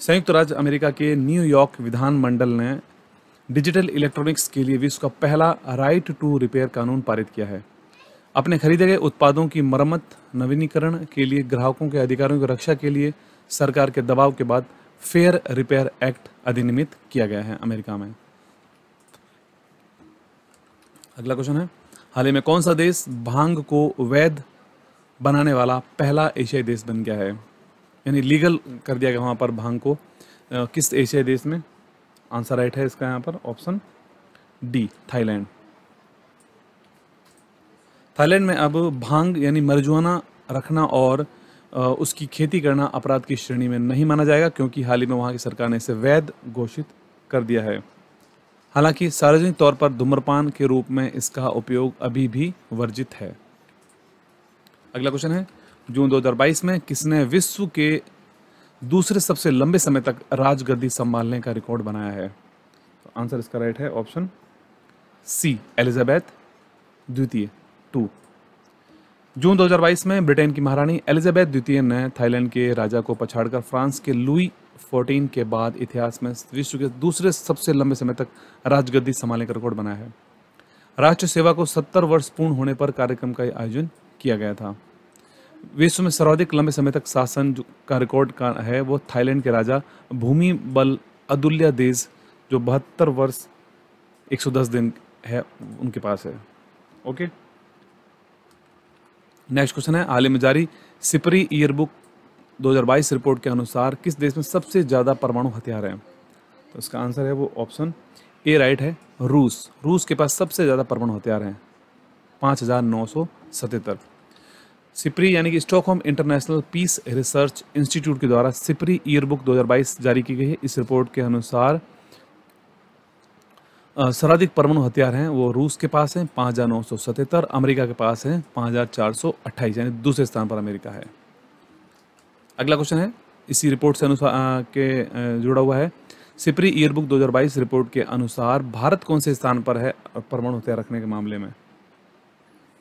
संयुक्त राज्य अमेरिका के न्यूयॉर्क विधानमंडल ने डिजिटल इलेक्ट्रॉनिक्स के लिए विश्व का पहला राइट टू रिपेयर कानून पारित किया है। अपने खरीदे गए उत्पादों की मरम्मत, नवीनीकरण के लिए ग्राहकों के अधिकारों की रक्षा के लिए सरकार के दबाव के बाद फेयर रिपेयर एक्ट अधिनियमित किया गया है अमेरिका में। अगला क्वेश्चन है, हाल ही में कौन सा देश भांग को वैध बनाने वाला पहला एशियाई देश बन गया है? यानी लीगल कर दिया गया वहाँ पर भांग को, किस एशियाई देश में? आंसर राइट है इसका यहाँ पर ऑप्शन डी थाईलैंड। थाईलैंड में अब भांग यानी मरिजुआना रखना और उसकी खेती करना अपराध की श्रेणी में नहीं माना जाएगा, क्योंकि हाल ही में वहां की सरकार ने इसे वैध घोषित कर दिया है। हालांकि सार्वजनिक तौर पर धूम्रपान के रूप में इसका उपयोग अभी भी वर्जित है। अगला क्वेश्चन है, जून दो हज़ार बाईस में किसने विश्व के दूसरे सबसे लंबे समय तक राजगद्दी संभालने का रिकॉर्ड बनाया है? तो आंसर इसका राइट है ऑप्शन सी एलिजाबेथ द्वितीय। टू, जून दो हज़ार बाईस में ब्रिटेन की महारानी एलिजाबेथ द्वितीय ने थाईलैंड के राजा को पछाड़कर फ्रांस के लुई चौदह के बाद इतिहास में विश्व के दूसरे सबसे लंबे समय तक राजगद्दी संभालने का रिकॉर्ड बनाया है। राष्ट्र सेवा को सत्तर वर्ष पूर्ण होने पर कार्यक्रम का आयोजन किया गया था। विश्व में सर्वाधिक लंबे समय तक शासन का रिकॉर्ड का है वो थाईलैंड के राजा भूमि बल अदुल्या देज, जो बहत्तर वर्ष एक सौ दस दिन है, उनके पास है। ओके, नेक्स्ट क्वेश्चन है, हाल ही में जारी सिपरी ईयरबुक दो हज़ार बाईस रिपोर्ट के अनुसार किस देश में सबसे ज़्यादा परमाणु हथियार हैं? तो इसका आंसर है वो ऑप्शन ए राइट है रूस। रूस के पास सबसे ज़्यादा परमाणु हथियार हैं, पाँच हज़ार नौ सौ सतहत्तर। सिपरी यानी कि Stockholm international peace research institute के द्वारा सिपरी ईयरबुक दो हज़ार बाईस जारी की गई है। इस रिपोर्ट के अनुसार सर्वाधिक परमाणु हथियार हैं वो रूस के पास हैं पाँच हज़ार नौ सौ सतहत्तर, अमेरिका के पास हैं पाँच हज़ार चार सौ अट्ठाईस, यानी दूसरे स्थान पर अमेरिका है। अगला क्वेश्चन है, इसी रिपोर्ट से अनुसार के जुड़ा हुआ है, सिपरी ईयरबुक दो हज़ार बाईस रिपोर्ट के अनुसार भारत कौन से स्थान पर है परमाणु हथियार रखने के मामले में?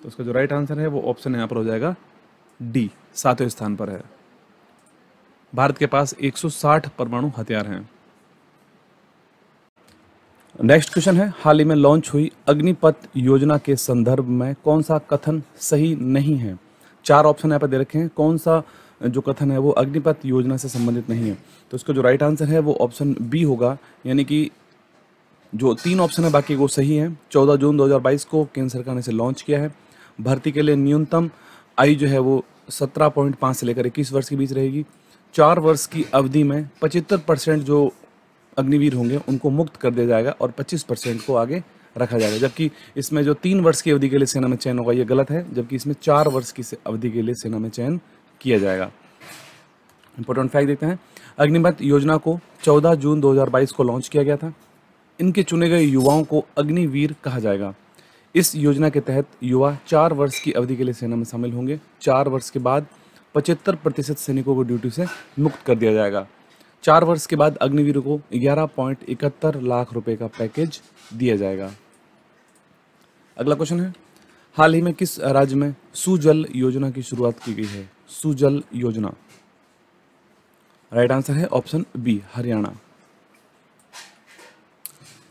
तो उसका जो राइट आंसर है वो ऑप्शन यहाँ पर हो जाएगा डी, सातवें स्थान पर है। भारत के पास एक सौ साठ परमाणु हथियार हैं। नेक्स्ट क्वेश्चन है, हाल ही में लॉन्च हुई अग्निपथ योजना के संदर्भ में कौन सा कथन सही नहीं है? चार ऑप्शन यहाँ पर दे रखे हैं, कौन सा जो कथन है वो अग्निपथ योजना से संबंधित नहीं है? तो इसका जो राइट आंसर है वो ऑप्शन बी होगा, यानी कि जो तीन ऑप्शन है बाकी वो सही हैं। चौदह जून दो हज़ार बाईस को केंद्र सरकार ने इसे लॉन्च किया है। भर्ती के लिए न्यूनतम आयु जो है वो सत्रह पॉइंट पाँच से लेकर इक्कीस वर्ष के बीच रहेगी। चार वर्ष की अवधि में पचहत्तर परसेंट जो अग्निवीर होंगे उनको मुक्त कर दिया जाएगा और पच्चीस परसेंट को आगे रखा जाएगा। जबकि इसमें जो तीन वर्ष की अवधि के लिए सेना में चयन होगा ये गलत है, जबकि इसमें चार वर्ष की अवधि के लिए सेना में चयन किया जाएगा। इंपॉर्टेंट फैक्ट देखते हैं, अग्निपथ योजना को चौदह जून दो हज़ार बाईस को लॉन्च किया गया था। इनके चुने गए युवाओं को अग्निवीर कहा जाएगा। इस योजना के तहत युवा चार वर्ष की अवधि के लिए सेना में शामिल होंगे। चार वर्ष के बाद पचहत्तर प्रतिशत सैनिकों को ड्यूटी से मुक्त कर दिया जाएगा। चार वर्ष के बाद अग्निवीर को ग्यारह पॉइंट इकहत्तर लाख रुपए का पैकेज दिया जाएगा। अगला क्वेश्चन है, हाल ही में किस राज्य में सुजल योजना की शुरुआत की गई है? सुजल योजना, राइट आंसर है ऑप्शन बी हरियाणा।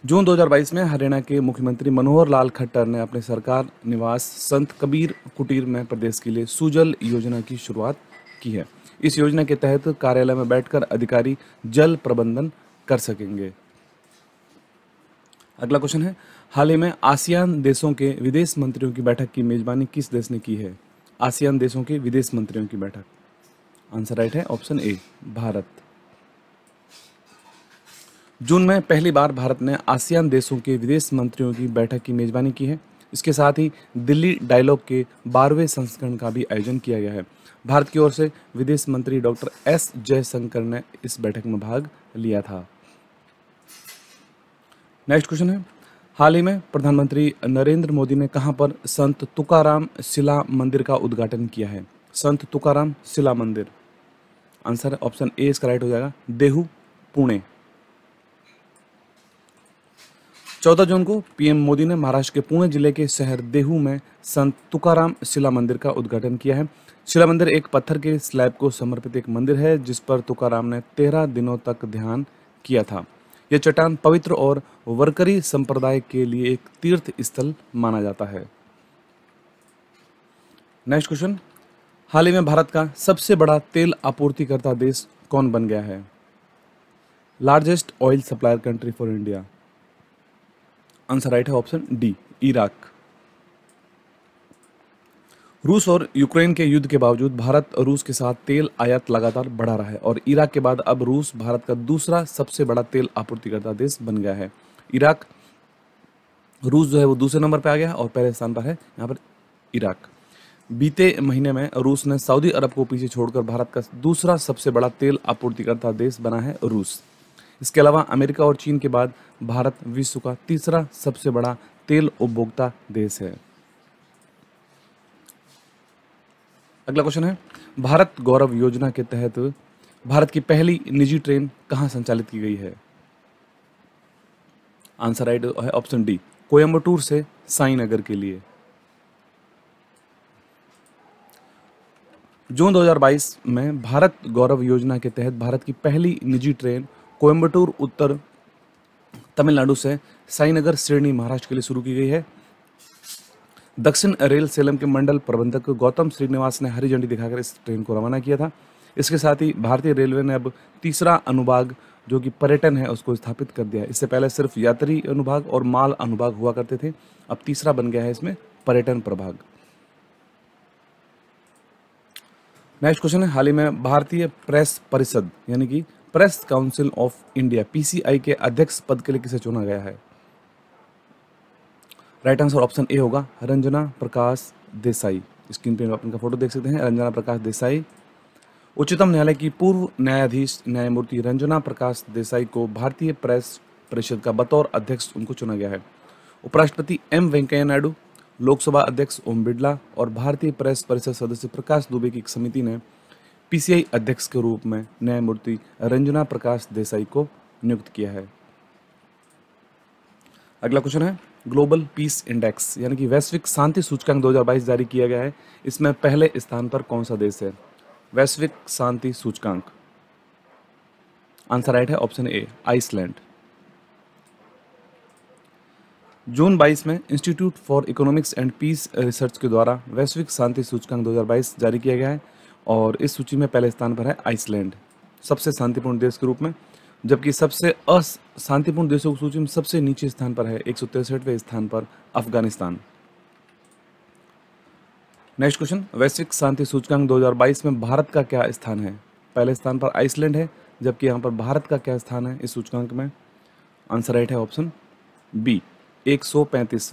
जून दो हज़ार बाईस में हरियाणा के मुख्यमंत्री मनोहर लाल खट्टर ने अपने सरकार निवास संत कबीर कुटीर में प्रदेश के लिए सुजल योजना की शुरुआत की है। इस योजना के तहत कार्यालय में बैठकर अधिकारी जल प्रबंधन कर सकेंगे। अगला क्वेश्चन है, हाल ही में आसियान देशों के विदेश मंत्रियों की बैठक की मेजबानी किस देश ने की है? आसियान देशों के विदेश मंत्रियों की बैठक, आंसर राइट है ऑप्शन ए भारत। जून में पहली बार भारत ने आसियान देशों के विदेश मंत्रियों की बैठक की मेजबानी की है। इसके साथ ही दिल्ली डायलॉग के बारहवें संस्करण का भी आयोजन किया गया है। भारत की ओर से विदेश मंत्री डॉक्टर एस जयशंकर ने इस बैठक में भाग लिया था। नेक्स्ट क्वेश्चन है, हाल ही में प्रधानमंत्री नरेंद्र मोदी ने कहां पर संत तुकाराम शिला मंदिर का उद्घाटन किया है? संत तुकाराम शिला मंदिर, आंसर ऑप्शन ए इसका राइट हो जाएगा देहू पुणे। चौदह जून को पीएम मोदी ने महाराष्ट्र के पुणे जिले के शहर देहू में संत तुकाराम शिला मंदिर का उद्घाटन किया है। शिला मंदिर एक पत्थर के स्लैब को समर्पित एक मंदिर है जिस पर तुकाराम ने तेरह दिनों तक ध्यान किया था। यह चट्टान पवित्र और वरकरी संप्रदाय के लिए एक तीर्थ स्थल माना जाता है। नेक्स्ट क्वेश्चन, हाल ही में भारत का सबसे बड़ा तेल आपूर्तिकर्ता देश कौन बन गया है? Largest oil supplier country for India, answer right है ऑप्शन डी इराक। रूस और यूक्रेन के युद्ध के बावजूद भारत रूस के साथ तेल आयात लगातार बढ़ा रहा है और इराक के बाद अब रूस भारत का दूसरा सबसे बड़ा तेल आपूर्तिकर्ता देश बन गया है। इराक रूस जो है वो दूसरे नंबर पर आ गया और पहले स्थान पर है यहाँ पर इराक। बीते महीने में रूस ने सऊदी अरब को पीछे छोड़कर भारत का दूसरा सबसे बड़ा तेल आपूर्तिकर्ता देश बना है रूस। इसके अलावा अमेरिका और चीन के बाद भारत विश्व का तीसरा सबसे बड़ा तेल उपभोक्ता देश है। अगला क्वेश्चन है, भारत गौरव योजना के तहत भारत की पहली निजी ट्रेन कहां संचालित की गई है? आंसर राइट है ऑप्शन डी, कोयम्बटूर से साईनगर के लिए। जून दो हज़ार बाईस में भारत गौरव योजना के तहत भारत की पहली निजी ट्रेन कोयम्बटूर उत्तर तमिलनाडु से साईनगर सिरनी महाराष्ट्र के लिए शुरू की गई है। दक्षिण रेल सेलम के मंडल प्रबंधक गौतम श्रीनिवास ने हरी झंडी दिखाकर इस ट्रेन को रवाना किया था। इसके साथ ही भारतीय रेलवे ने अब तीसरा अनुभाग जो कि पर्यटन है उसको स्थापित कर दिया है। इससे पहले सिर्फ यात्री अनुभाग और माल अनुभाग हुआ करते थे, अब तीसरा बन गया है इसमें पर्यटन प्रभाग। नेक्स्ट क्वेश्चन है, हाल ही में भारतीय प्रेस परिषद यानी कि press council of India PCI के अध्यक्ष पद के लिए किसे चुना गया है? राइट आंसर ऑप्शन ए होगा, रंजना प्रकाश देसाई। स्क्रीन पर आप इनका फोटो देख सकते हैं, रंजना प्रकाश देसाई। उच्चतम न्यायालय की पूर्व न्यायाधीश न्यायमूर्ति रंजना प्रकाश देसाई को भारतीय प्रेस परिषद का बतौर अध्यक्ष उनको चुना गया है। उपराष्ट्रपति एम वेंकैया नायडू, लोकसभा अध्यक्ष ओम बिरला और भारतीय प्रेस परिषद सदस्य प्रकाश दुबे की एक समिति ने पीसीआई अध्यक्ष के रूप में न्यायमूर्ति रंजना प्रकाश देसाई को नियुक्त किया है। अगला क्वेश्चन है, ग्लोबल पीस इंडेक्स यानी कि वैश्विक शांति सूचकांक दो हज़ार बाईस जारी किया गया है, इसमें पहले स्थान पर कौन सा देश है? वैश्विक शांति सूचकांक, आंसर राइट है ऑप्शन ए, आइसलैंड। जून बाईस में institute for economics and peace research के द्वारा वैश्विक शांति सूचकांक दो हज़ार बाईस जारी किया गया है और इस सूची में पहले स्थान पर है आइसलैंड सबसे शांतिपूर्ण देश के रूप में, जबकि सबसे अशांतिपूर्ण देशों की सूची में सबसे नीचे स्थान पर है एक सौ तिरसठवें स्थान पर अफगानिस्तान। नेक्स्ट क्वेश्चन, वैश्विक शांति सूचकांक दो हज़ार बाईस में भारत का क्या स्थान है? पहले स्थान पर आइसलैंड है, जबकि यहाँ पर भारत का क्या स्थान है इस सूचकांक में? आंसर राइट है ऑप्शन बी, एक सौ पैंतीस।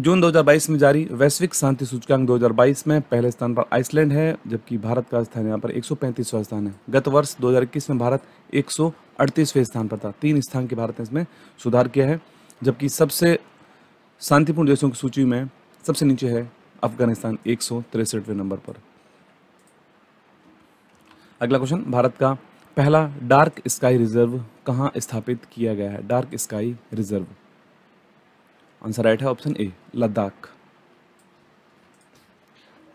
जून दो हज़ार बाईस में जारी वैश्विक शांति सूचकांक दो हज़ार बाईस में पहले स्थान पर आइसलैंड है, जबकि भारत का स्थान यहाँ पर एक सौ पैंतीसवां स्थान है। गत वर्ष दो हज़ार इक्कीस में भारत एक सौ अड़तीसवें स्थान पर था, तीन स्थान के भारत ने इसमें सुधार किया है, जबकि सबसे शांतिपूर्ण देशों की सूची में सबसे नीचे है अफगानिस्तान एक सौ तिरसठवें नंबर पर। अगला क्वेश्चन, भारत का पहला डार्क स्काई रिजर्व कहाँ स्थापित किया गया है? Dark sky reserve, answer right है ऑप्शन ए, लद्दाख।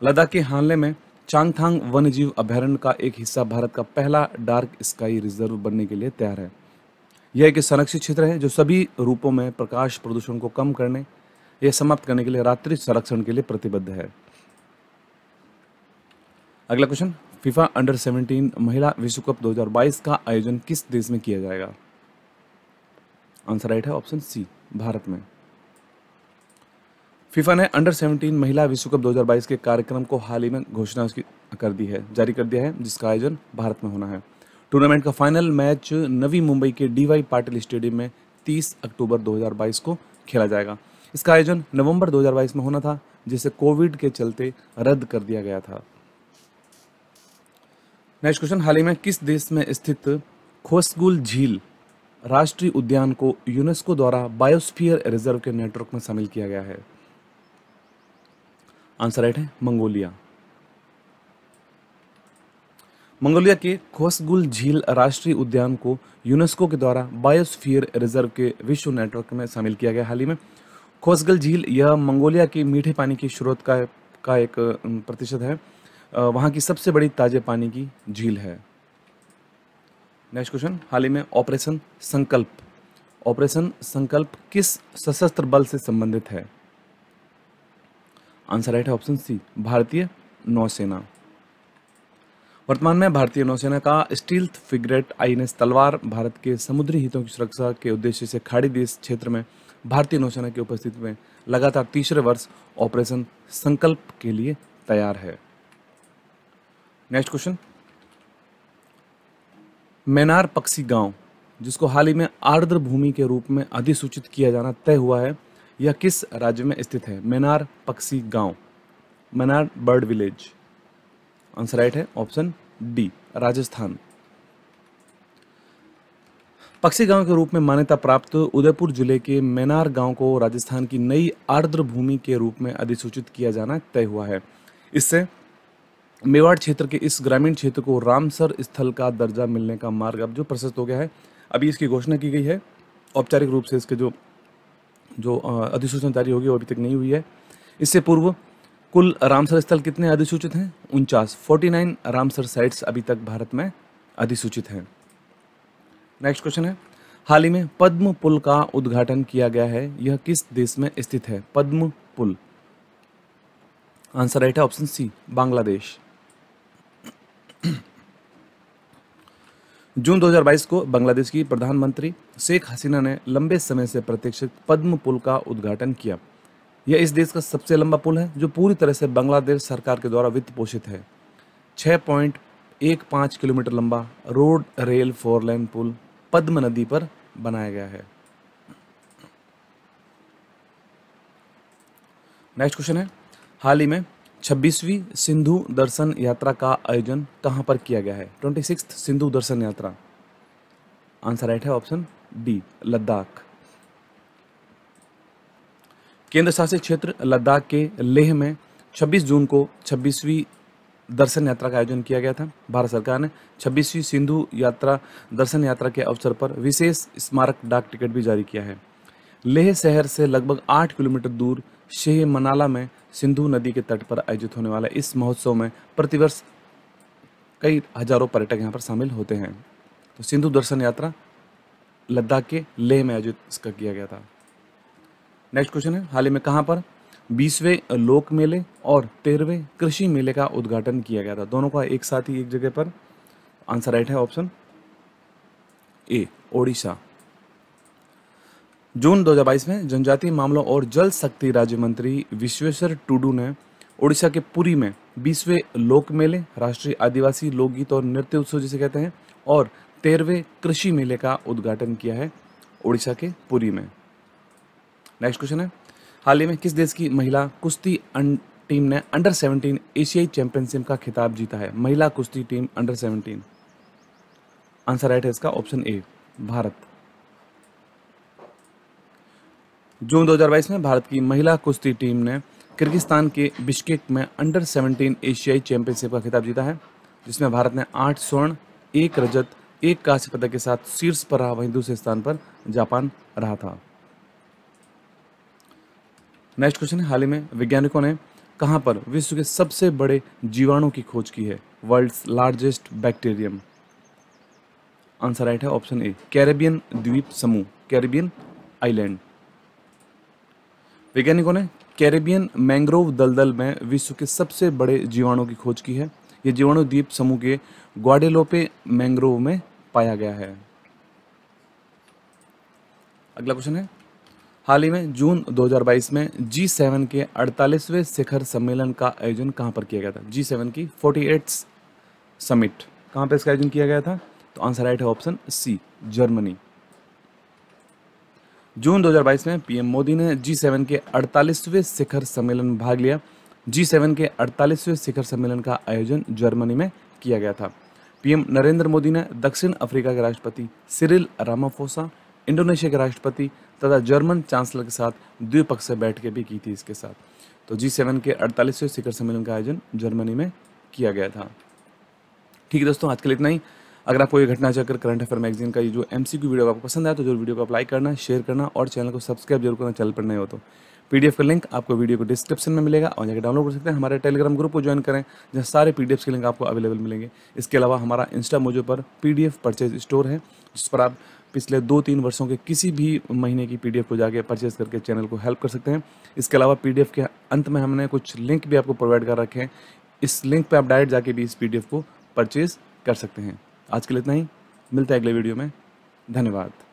लद्दाख के हानले में चांगथांग वन्यजीव अभ्यारण्य का एक हिस्सा भारत का पहला डार्क स्काई रिजर्व बनने के लिए तैयार है। यह एक संरक्षित क्षेत्र है जो सभी रूपों में प्रकाश प्रदूषण को कम करने या समाप्त करने के लिए रात्रि संरक्षण के लिए प्रतिबद्ध है। अगला क्वेश्चन, फीफा अंडर सेवेंटीन महिला विश्व कप दो हज़ार बाईस का आयोजन किस देश में किया जाएगा? आंसर राइट है ऑप्शन सी, भारत में। फीफा ने अंडर सेवेंटीन महिला विश्व कप दो हज़ार बाईस के कार्यक्रम को हाल ही में घोषणा उसकी कर दी है, जारी कर दिया है, जिसका आयोजन भारत में होना है। टूर्नामेंट का फाइनल मैच नवी मुंबई के डीवाई पाटिल स्टेडियम में तीस अक्टूबर दो हज़ार बाईस को खेला जाएगा। इसका आयोजन नवंबर दो हज़ार बाईस में होना था, जिसे कोविड के चलते रद्द कर दिया गया था। नेक्स्ट क्वेश्चन, हाल ही में किस देश में स्थित खोसगुल झील राष्ट्रीय उद्यान को यूनेस्को द्वारा बायोस्फीयर रिजर्व के नेटवर्क में शामिल किया गया है? आंसर राइट है, मंगोलिया। मंगोलिया के खोसगुल झील राष्ट्रीय उद्यान को यूनेस्को के द्वारा बायोस्फीयर रिजर्व के विश्व नेटवर्क में शामिल किया गया हाल ही में। खोसगुल झील यह मंगोलिया के मीठे पानी की स्रोत का का एक प्रतिशत है, वहाँ की सबसे बड़ी ताजे पानी की झील है। नेक्स्ट क्वेश्चन, हाल ही में ऑपरेशन संकल्प ऑपरेशन संकल्प किस सशस्त्र बल से संबंधित है? आंसर राइट है ऑप्शन सी, भारतीय नौसेना। वर्तमान में भारतीय नौसेना का स्टील्थ फ्रिगेट आईएनएस तलवार भारत के समुद्री हितों की सुरक्षा के उद्देश्य से खाड़ी देश क्षेत्र में भारतीय नौसेना की उपस्थिति में लगातार तीसरे वर्ष ऑपरेशन संकल्प के लिए तैयार है। नेक्स्ट क्वेश्चन, मैनार पक्षी गांव जिसको हाल ही में आर्द्र भूमि के रूप में अधिसूचित किया जाना तय हुआ है, यह किस राज्य में स्थित है? मेनार पक्षी गांव, Menar bird village. Answer right है ऑप्शन डी राजस्थान। पक्षी गांव के रूप में मान्यता प्राप्त उदयपुर जिले के मेनार गांव को राजस्थान की नई आर्द्र भूमि के रूप में अधिसूचित किया जाना तय हुआ है। इससे मेवाड़ क्षेत्र के इस ग्रामीण क्षेत्र को रामसर स्थल का दर्जा मिलने का मार्ग अब जो प्रशस्त हो गया है। अभी इसकी घोषणा की गई है, औपचारिक रूप से इसके जो जो अधिसूचना जारी होगी वो अभी तक नहीं हुई है। इससे पूर्व कुल रामसर स्थल कितने अधिसूचित हैं? उनचास, फोर्टी नाइन रामसर साइट्स अभी तक भारत में अधिसूचित हैं। नेक्स्ट क्वेश्चन है, हाल ही में पद्म पुल का उद्घाटन किया गया है, यह किस देश में स्थित है? पद्म पुल। आंसर राइट है ऑप्शन सी बांग्लादेश। जून दो हज़ार बाईस को बांग्लादेश की प्रधानमंत्री शेख हसीना ने लंबे समय से प्रतीक्षित पद्म पुल का उद्घाटन किया। यह इस देश का सबसे लंबा पुल है जो पूरी तरह से बांग्लादेश सरकार के द्वारा वित्त पोषित है। छः पॉइंट एक पाँच किलोमीटर लंबा रोड रेल फोर लाइन पुल पद्म नदी पर बनाया गया है। नेक्स्ट क्वेश्चन है, हाल ही में छब्बीसवीं सिंधु दर्शन यात्रा का आयोजन कहां पर किया गया है? ट्वेंटी सिक्स्थ सिंधु दर्शन यात्रा। आंसर राइट है ऑप्शन डी लद्दाख। केंद्र शासित क्षेत्र लद्दाख के लेह में छब्बीस जून को छब्बीसवीं दर्शन यात्रा का आयोजन किया गया था। भारत सरकार ने छब्बीसवीं सिंधु यात्रा दर्शन यात्रा के अवसर पर विशेष स्मारक डाक टिकट भी जारी किया है। लेह शहर से लगभग आठ किलोमीटर दूर शेह मनाला में सिंधु नदी के तट पर आयोजित होने वाला इस महोत्सव में प्रतिवर्ष कई हजारों पर्यटक यहाँ पर शामिल होते हैं। तो सिंधु दर्शन यात्रा लद्दाख के लेह में आयोजित इसका किया गया था। नेक्स्ट क्वेश्चन है, हाल ही में कहाँ पर बीसवें लोक मेले और तेरहवें कृषि मेले का उद्घाटन किया गया था? दोनों का एक साथ ही एक जगह पर। आंसर राइट है ऑप्शन ए ओडिशा। जून दो हज़ार बाईस में जनजातीय मामलों और जल शक्ति राज्य मंत्री विश्वेश्वर टुडू ने ओडिशा के पुरी में बीसवें लोक मेले, राष्ट्रीय आदिवासी लोकगीत और नृत्य उत्सव जिसे कहते हैं, और तेरहवें कृषि मेले का उद्घाटन किया है ओडिशा के पुरी में। नेक्स्ट क्वेश्चन है, हाल ही में किस देश की महिला कुश्ती टीम ने अंडर सेवनटीन एशियाई चैंपियनशिप का खिताब जीता है? महिला कुश्ती team under seventeen. Answer right है इसका ऑप्शन ए भारत। जून दो हज़ार बाईस में भारत की महिला कुश्ती टीम ने किर्गिस्तान के बिश्केक में अंडर सेवनटीन एशियाई चैंपियनशिप का खिताब जीता है, जिसमें भारत ने आठ स्वर्ण, एक रजत, एक कांस्य पदक के साथ शीर्ष पर रहा, वहीं दूसरे स्थान पर जापान रहा था। नेक्स्ट क्वेश्चन है, हाल ही में वैज्ञानिकों ने कहां पर विश्व के सबसे बड़े जीवाणु की खोज की है? World's largest bacterium. Answer right है ऑप्शन ए कैरेबियन द्वीप समूह, कैरेबियन आइलैंड। वैज्ञानिकों ने कैरेबियन मैंग्रोव दलदल में विश्व के सबसे बड़े जीवाणु की खोज की है। यह जीवाणु द्वीप समूह के ग्वाडेलोपे मैंग्रोव में पाया गया है। अगला क्वेश्चन है, हाल ही में जून दो हज़ार बाईस में जी सेवन के अड़तालीसवें शिखर सम्मेलन का आयोजन कहां पर किया गया था? जी सेवन की फोर्टी एट्थ समिट कहां पर इसका आयोजन किया गया था? तो आंसर राइट है ऑप्शन सी जर्मनी। जून दो हज़ार बाईस में पीएम मोदी ने जी सेवन के अड़तालीसवें शिखर सम्मेलन में भाग लिया। जी सेवन के अड़तालीसवें शिखर सम्मेलन का आयोजन जर्मनी में किया गया था। पीएम नरेंद्र मोदी ने दक्षिण अफ्रीका के राष्ट्रपति सिरिल रामाफोसा, इंडोनेशिया के राष्ट्रपति तथा जर्मन चांसलर के साथ द्विपक्षीय बैठकें भी की थी इसके साथ। तो जी सेवन के अड़तालीसवें शिखर सम्मेलन का आयोजन जर्मनी में किया गया था। ठीक है दोस्तों, आज के लिए इतना ही। अगर आपको ये घटनाचक्र करंट अफेयर मैगजीन का ये जो एमसीक्यू वीडियो आपको पसंद आया तो जरूर वीडियो को लाइक करना, शेयर करना और चैनल को सब्सक्राइब जरूर करना चैनल पर नए हो तो। पीडीएफ का लिंक आपको वीडियो को डिस्क्रिप्शन में मिलेगा और जाकर डाउनलोड कर सकते हैं। हमारे टेलीग्राम ग्रुप को ज्वाइन करें जहाँ सारे पीडीएफ के लिंक आपको अवेलेबल मिलेंगे। इसके अलावा हमारा इंस्टा मोजो पर पीडीएफ परचेज स्टोर है, जिस पर आप पिछले दो तीन वर्षों के किसी भी महीने की पीडीएफ को जाके परचेज करके चैनल को हेल्प कर सकते हैं। इसके अलावा पीडीएफ के अंत में हमने कुछ लिंक भी आपको प्रोवाइड कर रखे हैं, इस लिंक पर आप डायरेक्ट जाके भी इस पीडीएफ को परचेज कर सकते हैं। आज के लिए इतना ही, मिलता है अगले वीडियो में, धन्यवाद।